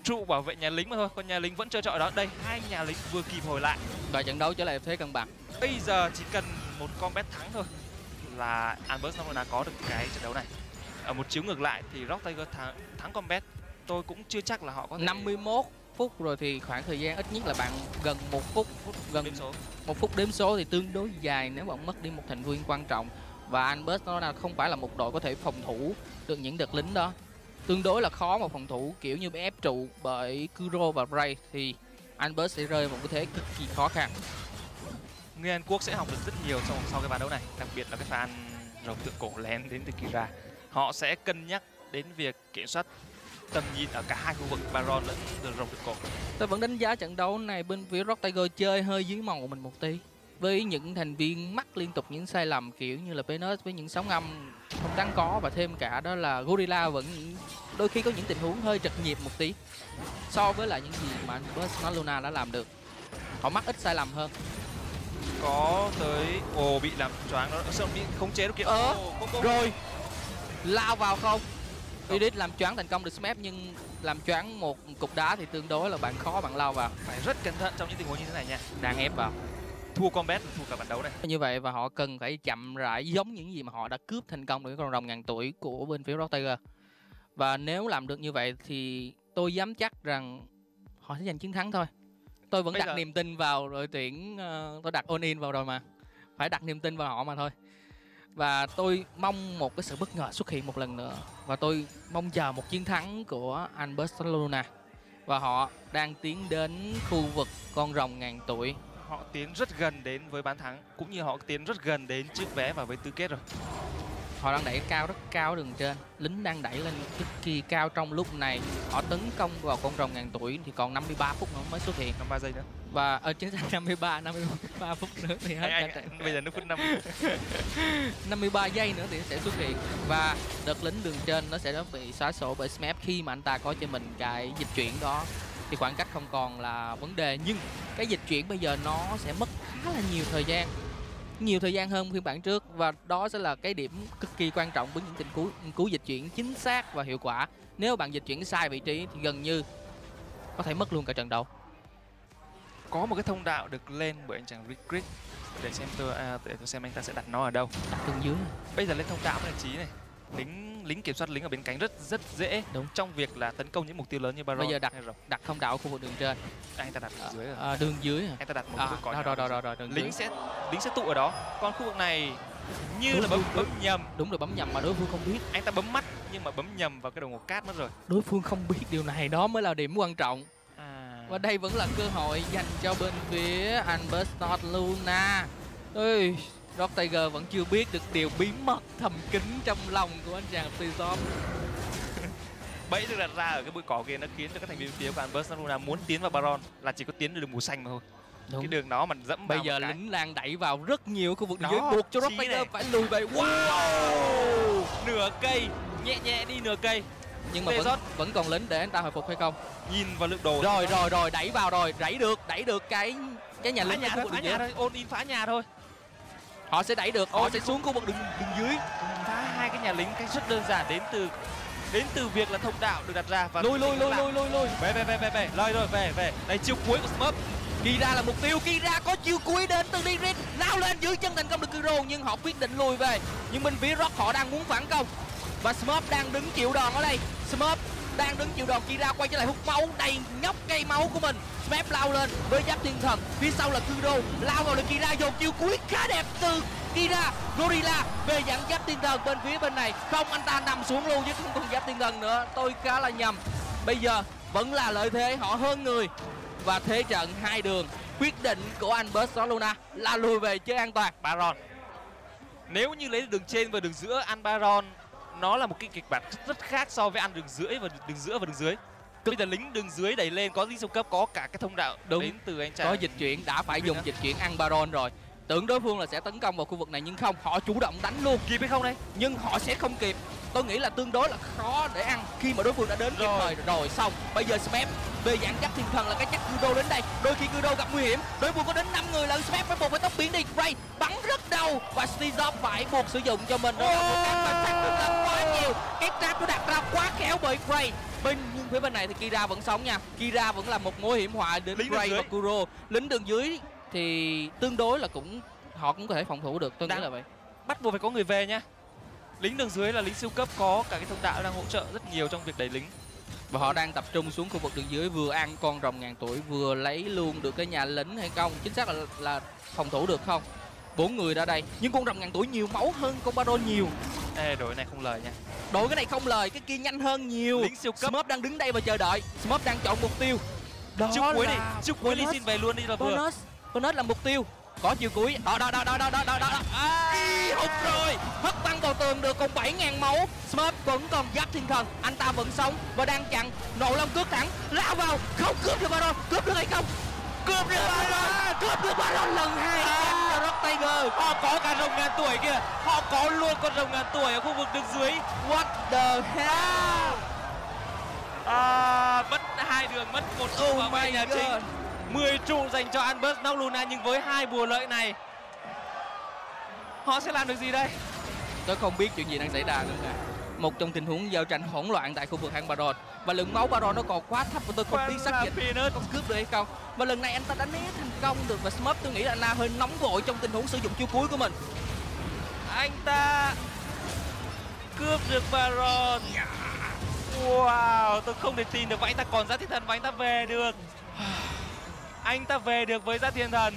trụ bảo vệ nhà lính mà thôi, còn nhà lính vẫn chơi trọi đó. Đây, hai nhà lính vừa kịp hồi lại và trận đấu trở lại thế cân bằng. Bây giờ chỉ cần một combat thắng thôi là Barcelona có được cái trận đấu này. Ở một chiếu ngược lại thì Rock Tiger thắng, thắng combat tôi cũng chưa chắc là họ có thể... năm mươi mốt phút rồi thì khoảng thời gian ít nhất là bạn gần một phút, phút gần đếm số. Một phút đếm số thì tương đối dài nếu bạn mất đi một thành viên quan trọng, và Barcelona không phải là một đội có thể phòng thủ được những đợt lính đó. Tương đối là khó mà phòng thủ, kiểu như bị ép trụ bởi Kuro và Ray thì Albert sẽ rơi vào một cái thế cực kỳ khó khăn. Người Hàn Quốc sẽ học được rất nhiều sau, sau cái ván đấu này, đặc biệt là cái pha rồng tượng cổ lén đến từ Kira. Họ sẽ cân nhắc đến việc kiểm soát tầm nhìn ở cả hai khu vực Baron lẫn rồng tượng cổ. Tôi vẫn đánh giá trận đấu này bên phía Rock Tiger chơi hơi dưới màu của mình một tí, với những thành viên mắc liên tục những sai lầm kiểu như là Venus với những sóng âm không đáng có, và thêm cả đó là Gorilla vẫn đôi khi có những tình huống hơi trật nhịp một tí so với lại những gì mà Barcelona đã làm được. Họ mắc ít sai lầm hơn. Có tới ồ oh, bị làm choáng đó, xong bị khống chế đó kìa. Ờ, oh, rồi lao vào không? Edith làm choáng thành công được Smurf, nhưng làm choáng một cục đá thì tương đối là bạn khó bạn lao vào. Phải rất cẩn thận trong những tình huống như thế này nha. Đang ép vào. Thua combat thua cả trận đấu này. Như vậy và họ cần phải chậm rãi giống những gì mà họ đã cướp thành công được con rồng ngàn tuổi của bên phía Rock Tiger. Và nếu làm được như vậy thì tôi dám chắc rằng họ sẽ giành chiến thắng thôi. Tôi vẫn Bây đặt giờ... niềm tin vào đội tuyển, uh, tôi đặt all in vào rồi mà. Phải đặt niềm tin vào họ mà thôi. Và tôi mong một cái sự bất ngờ xuất hiện một lần nữa. Và tôi mong chờ một chiến thắng của anh Barcelona. Và họ đang tiến đến khu vực con rồng ngàn tuổi. Họ tiến rất gần đến với bàn thắng, cũng như họ tiến rất gần đến chiếc vé vào với tứ kết rồi. Họ đang đẩy cao, rất cao đường trên. Lính đang đẩy lên cực kỳ cao trong lúc này. Họ tấn công vào con rồng ngàn tuổi thì còn năm mươi ba phút nữa mới xuất hiện. năm mươi ba giây nữa. Và ở chính xác năm mươi ba, năm mươi ba phút nữa thì hết. Anh, anh, bây giờ nó phút năm. năm mươi ba giây nữa thì sẽ xuất hiện. Và đợt lính đường trên nó sẽ bị xóa sổ bởi Smurf khi mà anh ta có cho mình cái dịch chuyển đó. Thì khoảng cách không còn là vấn đề, nhưng cái dịch chuyển bây giờ nó sẽ mất khá là nhiều thời gian. Nhiều thời gian hơn phiên bản trước, và đó sẽ là cái điểm cực kỳ quan trọng với những tình cú, cú dịch chuyển chính xác và hiệu quả. Nếu bạn dịch chuyển sai vị trí thì gần như có thể mất luôn cả trận đấu. Có một cái thông đạo được lên bởi anh chàng Recruit, để xem tôi, à, để tôi xem anh ta sẽ đặt nó ở đâu. Đặt tương dưới. Bây giờ lên thông đạo với trí này. Lính lính kiểm soát lính ở bên cánh rất rất dễ. Đúng. Trong việc là tấn công những mục tiêu lớn như Baron. Bây giờ đặt đặt thông đạo ở khu vực đường trên. Anh ta đặt ở dưới rồi. À, đường dưới hả? Anh ta đặt một cái cỏ. Rồi rồi rồi rồi, rồi đường lính dưới. sẽ lính sẽ tụ ở đó. Còn khu vực này như đối là bấm, bấm nhầm. Đúng rồi, bấm nhầm mà đối phương không biết. Anh ta bấm mắt nhưng mà bấm nhầm vào cái đầu ngọc cát mất rồi. Đối phương không biết điều này, đó mới là điểm quan trọng. À. Và đây vẫn là cơ hội dành cho bên phía anh Barcelona. Ơi, Rock Tiger vẫn chưa biết được điều bí mật thầm kín trong lòng của anh chàng Tizom. Bẫy được đặt ra ở cái bụi cỏ kia nó khiến cho các thành viên phía của Barcelona muốn tiến vào Baron là chỉ có tiến được đường màu xanh mà thôi. Đúng. Cái đường đó mà dẫm bây vào giờ lính đang đẩy vào rất nhiều khu vực đó, dưới buộc cho Rock Tiger này phải lùi về. Wow, nửa cây, nhẹ nhẹ đi nửa cây. Nhưng mà vẫn, vẫn còn lính để anh ta hồi phục hay không? Nhìn vào lượng đồ. Rồi rồi rồi đẩy vào rồi, đẩy được, đẩy được cái cái nhà lính. Phá nhà, phá nhà thôi, ôn in phá nhà thôi. Họ sẽ đẩy được, họ sẽ xuống khu vực đường, đường dưới. Phá hai cái nhà lính cách rất đơn giản đến từ đến từ việc là thông đạo được đặt ra. Và lôi lôi lôi lôi lôi lôi về về về về về lôi rồi về về đây, chiêu cuối của Smurf. Kira là mục tiêu, Kira có chiêu cuối đến từ Dirin, lao lên giữ chân thành công được Kiro nhưng họ quyết định lùi về. Nhưng bên phía Rock họ đang muốn phản công và Smurf đang đứng chịu đòn ở đây. Smurf đang đứng chịu đòn, Kira quay trở lại hút máu đầy nhóc cây máu của mình. Smurf lao lên với giáp thiên thần, phía sau là Kiro lao vào là Kira, dồn chiêu cuối khá đẹp từ Kira. Gorilla về dạng giáp thiên thần bên phía bên này, không anh ta nằm xuống luôn chứ không còn giáp thiên thần nữa, tôi khá là nhầm. Bây giờ vẫn là lợi thế họ hơn người và thế trận hai đường, quyết định của anh Barcelona là lùi về chơi an toàn. Baron nếu như lấy đường trên và đường giữa, anh Baron nó là một cái kịch bản rất khác so với ăn đường dưới và đường giữa và đường dưới. Bây giờ lính đường dưới đẩy lên có lính sâu cấp, có cả cái thông đạo đúng đến từ anh trai có dịch chuyển, đã phải dùng đó. Dịch chuyển ăn Baron rồi, tưởng đối phương là sẽ tấn công vào khu vực này nhưng không, họ chủ động đánh luôn. Kịp hay không đây? Nhưng họ sẽ không kịp, tôi nghĩ là tương đối là khó để ăn khi mà đối phương đã đến kịp thời rồi. Xong bây giờ Smurf về dạng giáp thiên thần là cái chắc Kudo đến đây, đôi khi Kudo gặp nguy hiểm, đối phương có đến năm người là Smurf phải buộc phải tốc biến đi. Ray bắn rất đau và Stizop phải buộc sử dụng cho mình đó là một cái mà chắc được là quá nhiều, cái trap nó đặt ra quá khéo bởi Ray. Bên nhưng phía bên này thì Kira vẫn sống nha, Kira vẫn là một mối hiểm họa đến Ray và Kuro. Lính đường dưới thì tương đối là cũng họ cũng có thể phòng thủ được, tôi nghĩ là vậy. Bắt buộc phải có người về nha, lính đường dưới là lính siêu cấp, có cả cái thông đạo đang hỗ trợ rất nhiều trong việc đẩy lính. Và họ đang tập trung xuống khu vực đường dưới, vừa ăn con rồng ngàn tuổi vừa lấy luôn được cái nhà lính hay không, chính xác là là phòng thủ được không. Bốn người ra đây nhưng con rồng ngàn tuổi nhiều máu hơn con Baron nhiều. Ê, đội này không lời nha, đội cái này không lời, cái kia nhanh hơn nhiều. Lính siêu cấp Smurf đang đứng đây và chờ đợi, Smurf đang chọn mục tiêu đó, chiêu cuối đi, chiêu cuối đi, xin về luôn đi là vừa. Bonus là mục tiêu, có chiều cuối đó đó đó đó đó đó đó đó à, hụt rồi, hất văng vào tường được còn bảy nghìn máu. Smurf vẫn còn giáp thiên thần, anh ta vẫn sống và đang chặn nộ long cướp thẳng lao vào, không cướp được Baron, cướp được hay không, cướp được Baron, cướp được Baron lần hai à. Rock Tiger họ có cả rồng ngàn tuổi kìa, họ có luôn con rồng ngàn tuổi ở khu vực đường dưới. What the hell à, mất hai đường, mất một ô vào bên nhà chính. Mười trụ dành cho Albert Nocluna, nhưng với hai bùa lợi này họ sẽ làm được gì đây? Tôi không biết chuyện gì đang xảy ra nữa cả. Một trong tình huống giao tranh hỗn loạn tại khu vực hang Baron và lượng máu Baron nó còn quá thấp và tôi không biết xác định có cướp được hay không. Và lần này anh ta đã né thành công được và Smurf tôi nghĩ là anh ta hơi nóng vội trong tình huống sử dụng chiêu cuối của mình. Anh ta cướp được Baron. Wow, tôi không thể tin được, và anh ta còn giá thiên thần và anh ta về được. Anh ta về được với giá thiên thần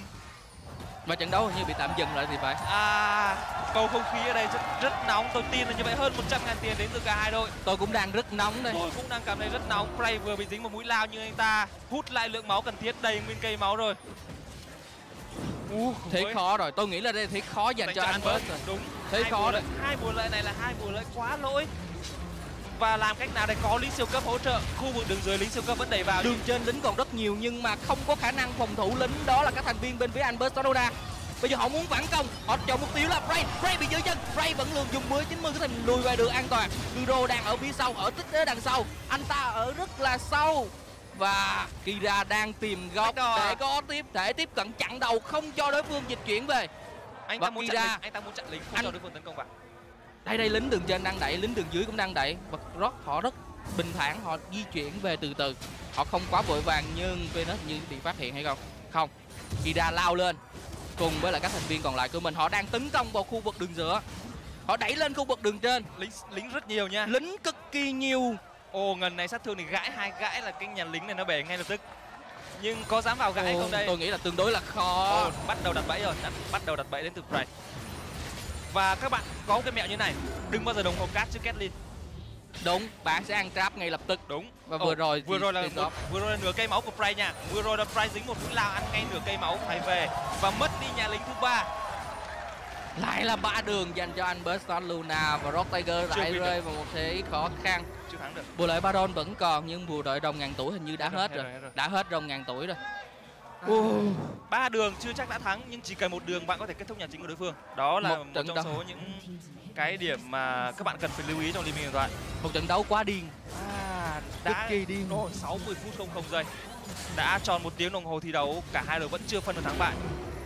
và trận đấu hình như bị tạm dừng lại thì phải. À, bầu không khí ở đây rất, rất nóng, tôi tin là như vậy. Hơn một trăm nghìn tiền đến từ cả hai đội. Tôi cũng đang rất nóng đây, tôi cũng đang cảm thấy rất nóng. Play vừa bị dính một mũi lao nhưng anh ta hút lại lượng máu cần thiết, đầy nguyên cây máu rồi. Uh, thế ơi. Khó rồi, tôi nghĩ là đây thế khó dành Đánh cho anh Albert rồi. Đúng, thế hai khó đấy. Hai bùa lợi này là hai bùa lợi quá lỗi. Và làm cách nào để có lính siêu cấp hỗ trợ, khu vực đường dưới lính siêu cấp vẫn đẩy vào, đường trên lính còn rất nhiều nhưng mà không có khả năng phòng thủ lính, đó là các thành viên bên phía anh Barcelona. Bây giờ họ muốn phản công, họ chọn mục tiêu là Ray, Ray bị giữ chân, Ray vẫn luôn dùng mười chín mươi cái thành lùi về được an toàn. Kuro đang ở phía sau, ở tích đằng sau, anh ta ở rất là sâu và Kira đang tìm góc để có tiếp thể tiếp cận chặn đầu, không cho đối phương dịch chuyển về. Anh ta muốn chặn lính, anh ta muốn chặn lính, không anh... cho đối phương tấn công vào. Đây đây lính đường trên đang đẩy, lính đường dưới cũng đang đẩy và Rock họ rất bình thản, họ di chuyển về từ từ, họ không quá vội vàng. Nhưng Venus như bị phát hiện hay không? Không, Kira lao lên cùng với lại các thành viên còn lại của mình, họ đang tấn công vào khu vực đường giữa, họ đẩy lên khu vực đường trên. Lính lính rất nhiều nha, lính cực kỳ nhiều. Ồ, ngần này sát thương thì gãi hai gãi là cái nhà lính này nó bể ngay lập tức, nhưng có dám vào gãi Ồ, không đây? Tôi nghĩ là tương đối là khó. Ồ, bắt đầu đặt bẫy rồi, đặt, bắt đầu đặt bẫy đến từ Pride. Và các bạn có một cái mẹo như này, đừng bao giờ đồng hồ cát trước Caitlyn. Đúng, bạn sẽ ăn trap ngay lập tức. Đúng. Và vừa oh, rồi vừa rồi là một, vừa rồi là nửa cây máu của Pride nha. Vừa rồi là Pride dính một mũi lao, ăn ngay nửa cây máu phải về và mất đi nhà lính thứ ba. Lại là ba đường dành cho anh Barcelona và Rock Tiger lại rơi vào một thế khó khăn. Chưa thắng được. Bùa lợi Baron vẫn còn nhưng bùa đội rồng ngàn tuổi hình như đã hết, hết, rồi. Rồi, hết rồi. Đã hết rồng ngàn tuổi rồi. Ba uh. đường chưa chắc đã thắng nhưng chỉ cần một đường bạn có thể kết thúc nhà chính của đối phương. Đó là một, một trong đấu. số những cái điểm mà các bạn cần phải lưu ý trong Liên minh huyền thoại. Một trận đấu quá điên. À, đã cực kỳ điên. sáu mươi phút không không giây. Đã tròn một tiếng đồng hồ thi đấu, cả hai đội vẫn chưa phân được thắng bại.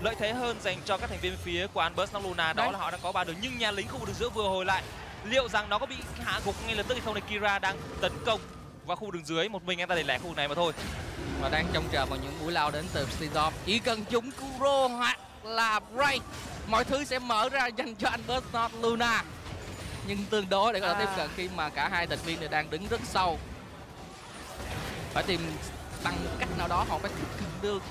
Lợi thế hơn dành cho các thành viên phía của Albert Nocluna, đó Đấy. là họ đang có ba đường nhưng nhà lính khu vực đường giữa vừa hồi lại. liệu rằng nó có bị hạ gục ngay lập tức hay không. Này Kira đang tấn công vào khu đường dưới, một mình anh ta để lẻ khu này mà thôi. Và đang trông chờ vào những mũi lao đến từ Steedorf. Chỉ cần chúng Kuro hoặc là Ray, mọi thứ sẽ mở ra dành cho anh Bernard Luna. Nhưng tương đối để có thể tiếp cận khi mà cả hai thành viên đều đang đứng rất sâu. Phải tìm bằng cách nào đó họ phải được,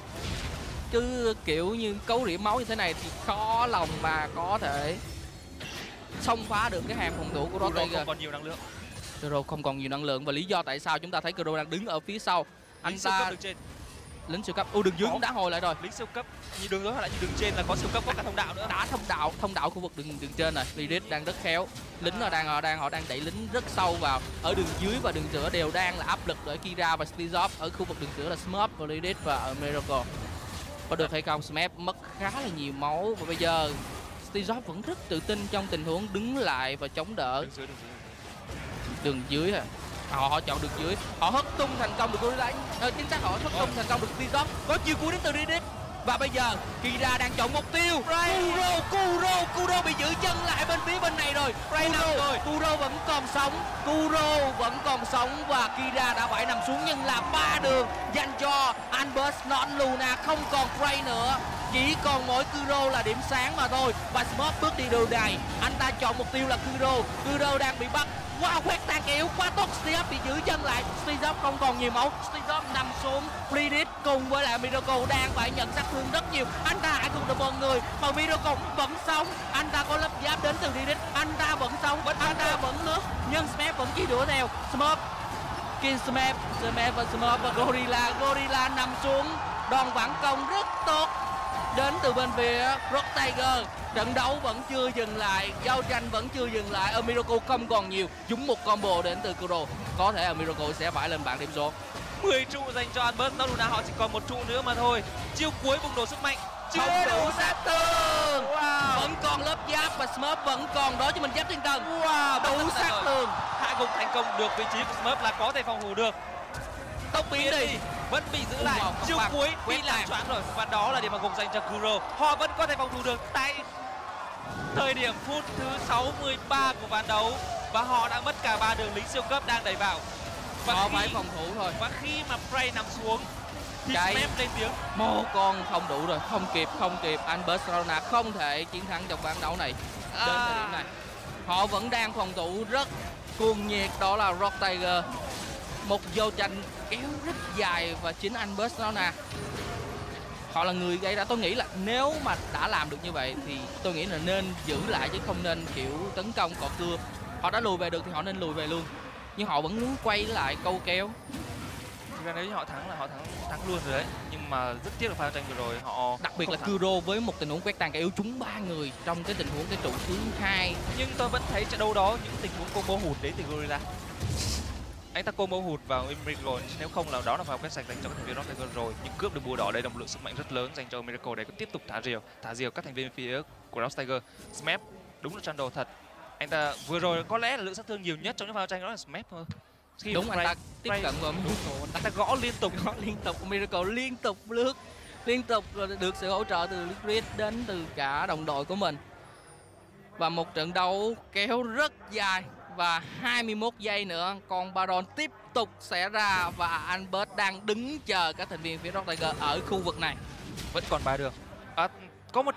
chứ kiểu như cấu rỉa máu như thế này thì khó lòng mà có thể xông phá được cái hàng phòng thủ của Rotiger. Kuro không còn nhiều năng lượng. Kuro không còn nhiều năng lượng và lý do tại sao chúng ta thấy Kuro đang đứng ở phía sau. Anh ta lính siêu cấp, ô đường dưới cũng đã hồi lại rồi. Lính siêu cấp như đường đối hoặc là như đường trên là có siêu cấp, có cả thông đạo nữa. Đã thông đạo, thông đạo khu vực đường đường trên này. Lirid đang rất khéo. Lính họ đang họ đang họ đang đẩy lính rất sâu vào. Ở đường dưới và đường giữa đều đang là áp lực ở Kira và Steedorf. Ở khu vực đường giữa là Smurf và Lirid và ở Miracle. Có được hay không? Smurf mất khá là nhiều máu và bây giờ Steedorf vẫn rất tự tin trong tình huống đứng lại và chống đỡ. Đường dưới, đường dưới. Đường dưới hả? Họ, họ chọn được dưới, họ hất tung thành công được Kira, ờ, chính xác họ hất tung thành công được Steedorf. Có chiêu cuối đến từ Riddick và bây giờ Kira đang chọn mục tiêu. Kuro, Kuro, Kuro bị giữ chân lại bên phía bên này rồi. Ray nằm rồi, Kuro vẫn còn sống, Kuro vẫn còn sống và Kira đã phải nằm xuống, nhưng là ba đường dành cho Albert Non Luna. Không còn Ray nữa, chỉ còn mỗi Kuro là điểm sáng mà thôi. Và Smurf bước đi đường này, anh ta chọn mục tiêu là Kuro. Kuro đang bị bắt. Wow, quét tàn yếu quá tốt. Steedorf bị giữ chân lại, Steedorf không còn nhiều máu, Steedorf nằm xuống. Fridit cùng với lại Miracle đang phải nhận sát thương rất nhiều. Anh ta hãy cùng được một người mà Miracle vẫn sống. Anh ta có lớp giáp đến từ Fridit, anh ta vẫn sống, anh ta vẫn nước, nhưng Smurf vẫn chỉ đũa theo Smurf. King Smurf, Smurf và Smurf và Gorilla, Gorilla nằm xuống. Đòn phản công rất tốt đến từ bên phía Rotiger. Trận đấu vẫn chưa dừng lại, giao tranh vẫn chưa dừng lại. Ở Miracle không còn nhiều, trúng một combo đến từ Kuro. Có thể ở Miracle sẽ phải lên bảng điểm số. mười trụ dành cho Albert Luna, họ chỉ còn một trụ nữa mà thôi. Chiêu cuối bùng nổ sức mạnh, chưa đủ sát thương. Wow. Vẫn còn lớp giáp và Smurf vẫn còn đó cho mình giáp thiên tầng. Wow, đủ sát thương. Hạ gục thành công được vị trí của Smurf là có thể phòng thủ được. Tốc biến đi, vẫn bị giữ lại. Chiêu cuối bị làm choáng rồi và đó là điểm mà gục dành cho Kuro. Họ vẫn có thể phòng thủ được tại thời điểm phút thứ sáu mươi ba của ván đấu và họ đã mất cả ba đường lính siêu cấp đang đẩy vào. Và họ khi... phải phòng thủ thôi. Và khi mà Prey nằm xuống thì Cái... Smurf lên tiếng. Một con không đủ rồi, không kịp, không kịp. Anh Barcelona không thể chiến thắng trong ván đấu này. À... Đến thời điểm này, họ vẫn đang phòng thủ rất cuồng nhiệt, đó là Rotiger. Một giao tranh kéo rất dài và chính anh Barcelona, họ là người gây ra. Tôi nghĩ là nếu mà đã làm được như vậy thì tôi nghĩ là nên giữ lại chứ không nên kiểu tấn công cọ cưa. Họ đã lùi về được thì họ nên lùi về luôn, nhưng họ vẫn muốn quay lại câu kéo. Thực ra nếu như họ thắng là họ thắng thắng luôn rồi đấy, nhưng mà rất tiếc là pha tranh vừa rồi họ đặc biệt là thắng. Kuro với một tình huống quét tàn kẻ yếu trúng ba người trong cái tình huống cái trụ thứ hai, nhưng tôi vẫn thấy đâu đó những tình huống combo hụt đấy từ Gorilla. Anh ta combo hụt vào Miracle, nếu không là đó là vào quét sạch dành cho các thành viên Rotiger rồi. Nhưng cướp được bùa đỏ đây là một lượng sức mạnh rất lớn dành cho Miracle để tiếp tục thả diều, thả diều các thành viên phía của Rotiger. Smurf đúng là trận đồ thật. Anh ta vừa rồi có lẽ là lượng sát thương nhiều nhất trong những pha tranh đó là Smurf thôi. Khi đúng, anh ta tiếp cận vào Miracle, anh ta gõ liên tục, gõ liên tục, Miracle liên tục lướt, liên tục được sự hỗ trợ từ Liquid đến từ cả đồng đội của mình. Và một trận đấu kéo rất dài. Và hai mươi mốt giây nữa con Baron tiếp tục sẽ ra và Albert đang đứng chờ các thành viên phía Rotiger ở khu vực này. Vẫn còn ba đường. À, có một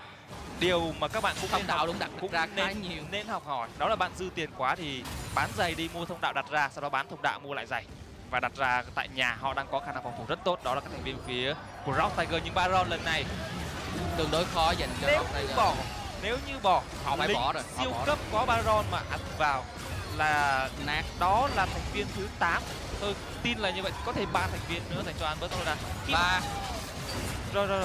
điều mà các bạn cũng thông đạo đúng đặt cũng ra khá nên, nhiều nên học hỏi, đó là bạn dư tiền quá thì bán giày đi mua thông đạo đặt ra, sau đó bán thông đạo mua lại giày và đặt ra tại nhà. Họ đang có khả năng phòng thủ rất tốt, đó là các thành viên phía của Rotiger, nhưng Baron lần này tương đối khó dành cho Rotiger. Bỏ, nếu như bỏ họ phải bỏ rồi. Siêu bỏ cấp rồi. Có Baron mà ăn vào là nạt. Đó là thành viên thứ tám. Tôi tin là như vậy, có thể ba thành viên nữa dành cho Albert Luna. Ba. Rồi rồi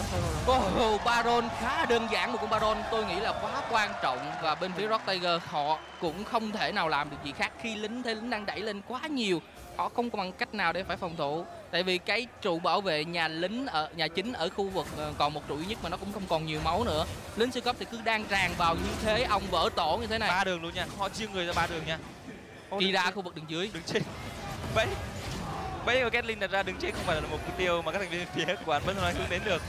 rồi. Oh, Baron khá đơn giản, một con Baron tôi nghĩ là quá quan trọng và bên phía Rotiger họ cũng không thể nào làm được gì khác khi lính thế lính đang đẩy lên quá nhiều. Họ không còn cách nào để phải phòng thủ, tại vì cái trụ bảo vệ nhà lính ở nhà chính ở khu vực còn một trụ duy nhất mà nó cũng không còn nhiều máu nữa. Lính siêu cấp thì cứ đang tràn vào như thế, ông vỡ tổ như thế này. Ba đường luôn nha, họ chia người ra ba đường nha. Đi ra khu vực đường dưới, đường trên. Vậy, vậy mà Gatlin đặt ra đường trên không phải là một mục tiêu mà các thành viên phía của anh vẫn nói hướng đến được.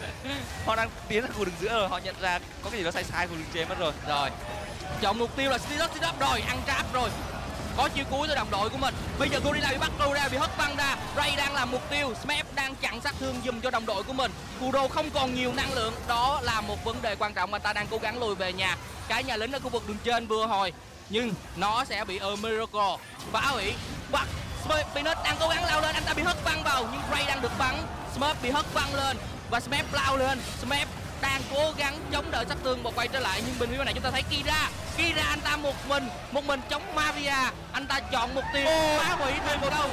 Họ đang tiến ra khu đường giữa rồi, họ nhận ra có cái gì đó sai sai khu đường trên mất rồi. Rồi, Chọn mục tiêu là Stylus, Stylus rồi, ăn trap rồi. Có chiêu cuối tới đồng đội của mình. Bây giờ Gorilla bị bắt đầu ra, bị hất văng ra. Ray đang làm mục tiêu, Smep đang chặn sát thương dùm cho đồng đội của mình. Kudo không còn nhiều năng lượng, đó là một vấn đề quan trọng mà ta đang cố gắng lùi về nhà. Cái nhà lính ở khu vực đường trên vừa hồi, nhưng nó sẽ bị ở Miracle phá hủy. Bắt Peanut đang cố gắng lao lên, anh ta bị hất văng vào, nhưng Ray đang được bắn. Smep bị hất văng lên và Smep lao lên. Smep đang cố gắng chống đỡ sát thương và quay trở lại, nhưng bên phía này chúng ta thấy Kira. Kira anh ta một mình, một mình chống Maria. Anh ta chọn mục tiêu phá hủy thành công.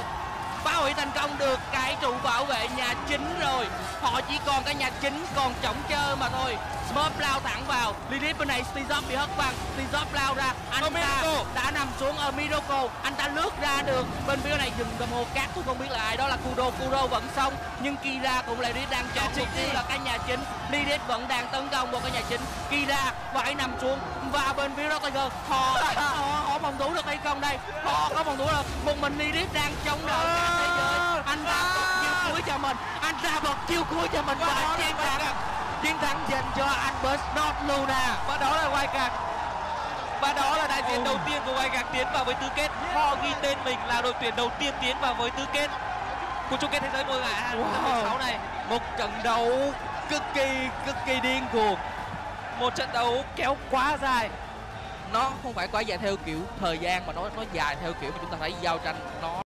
Phá hủy thành công được cái trụ bảo vệ nhà chính rồi. Họ chỉ còn cái nhà chính còn chổng chơ mà thôi. Smurf lao thẳng vào. Lilith bên này Stizop bị hất văng. Stizop lao ra. Anh ta đã nằm xuống ở Miracle. Anh ta lướt ra được. Bên phía này dừng đồng hồ cát tôi không biết là ai. Đó là Kudo. Kudo vẫn xong. Nhưng Kira cùng Lilith đang chọn mục tiêu là cái nhà chính. Lilith vẫn đang tấn công vào cái nhà chính. Kira phải nằm xuống. Và bên phía đó Tiger họ, họ, họ, họ phòng thủ được hay không đây? Họ có phòng thủ được. Một mình Lilith đang chống đỡ cả thế giới. Anh ta bật chiêu cuối cho mình. Anh ta bật chiêu cuối cho mình và chiến thắng. Chiến thắng dành cho Albert Not Luna. Và đó là Wildcard. Và đó là đại diện oh. đầu tiên của Wildcard tiến vào với tứ kết. Họ ghi tên mình là đội tuyển đầu tiên tiến vào với tứ kết của chung kết thế giới mùa giải hai không một sáu này. Một trận đấu cực kỳ cực kỳ điên cuồng. Một trận đấu kéo quá dài. Nó không phải quá dài theo kiểu thời gian mà nó nó dài theo kiểu mà chúng ta thấy giao tranh nó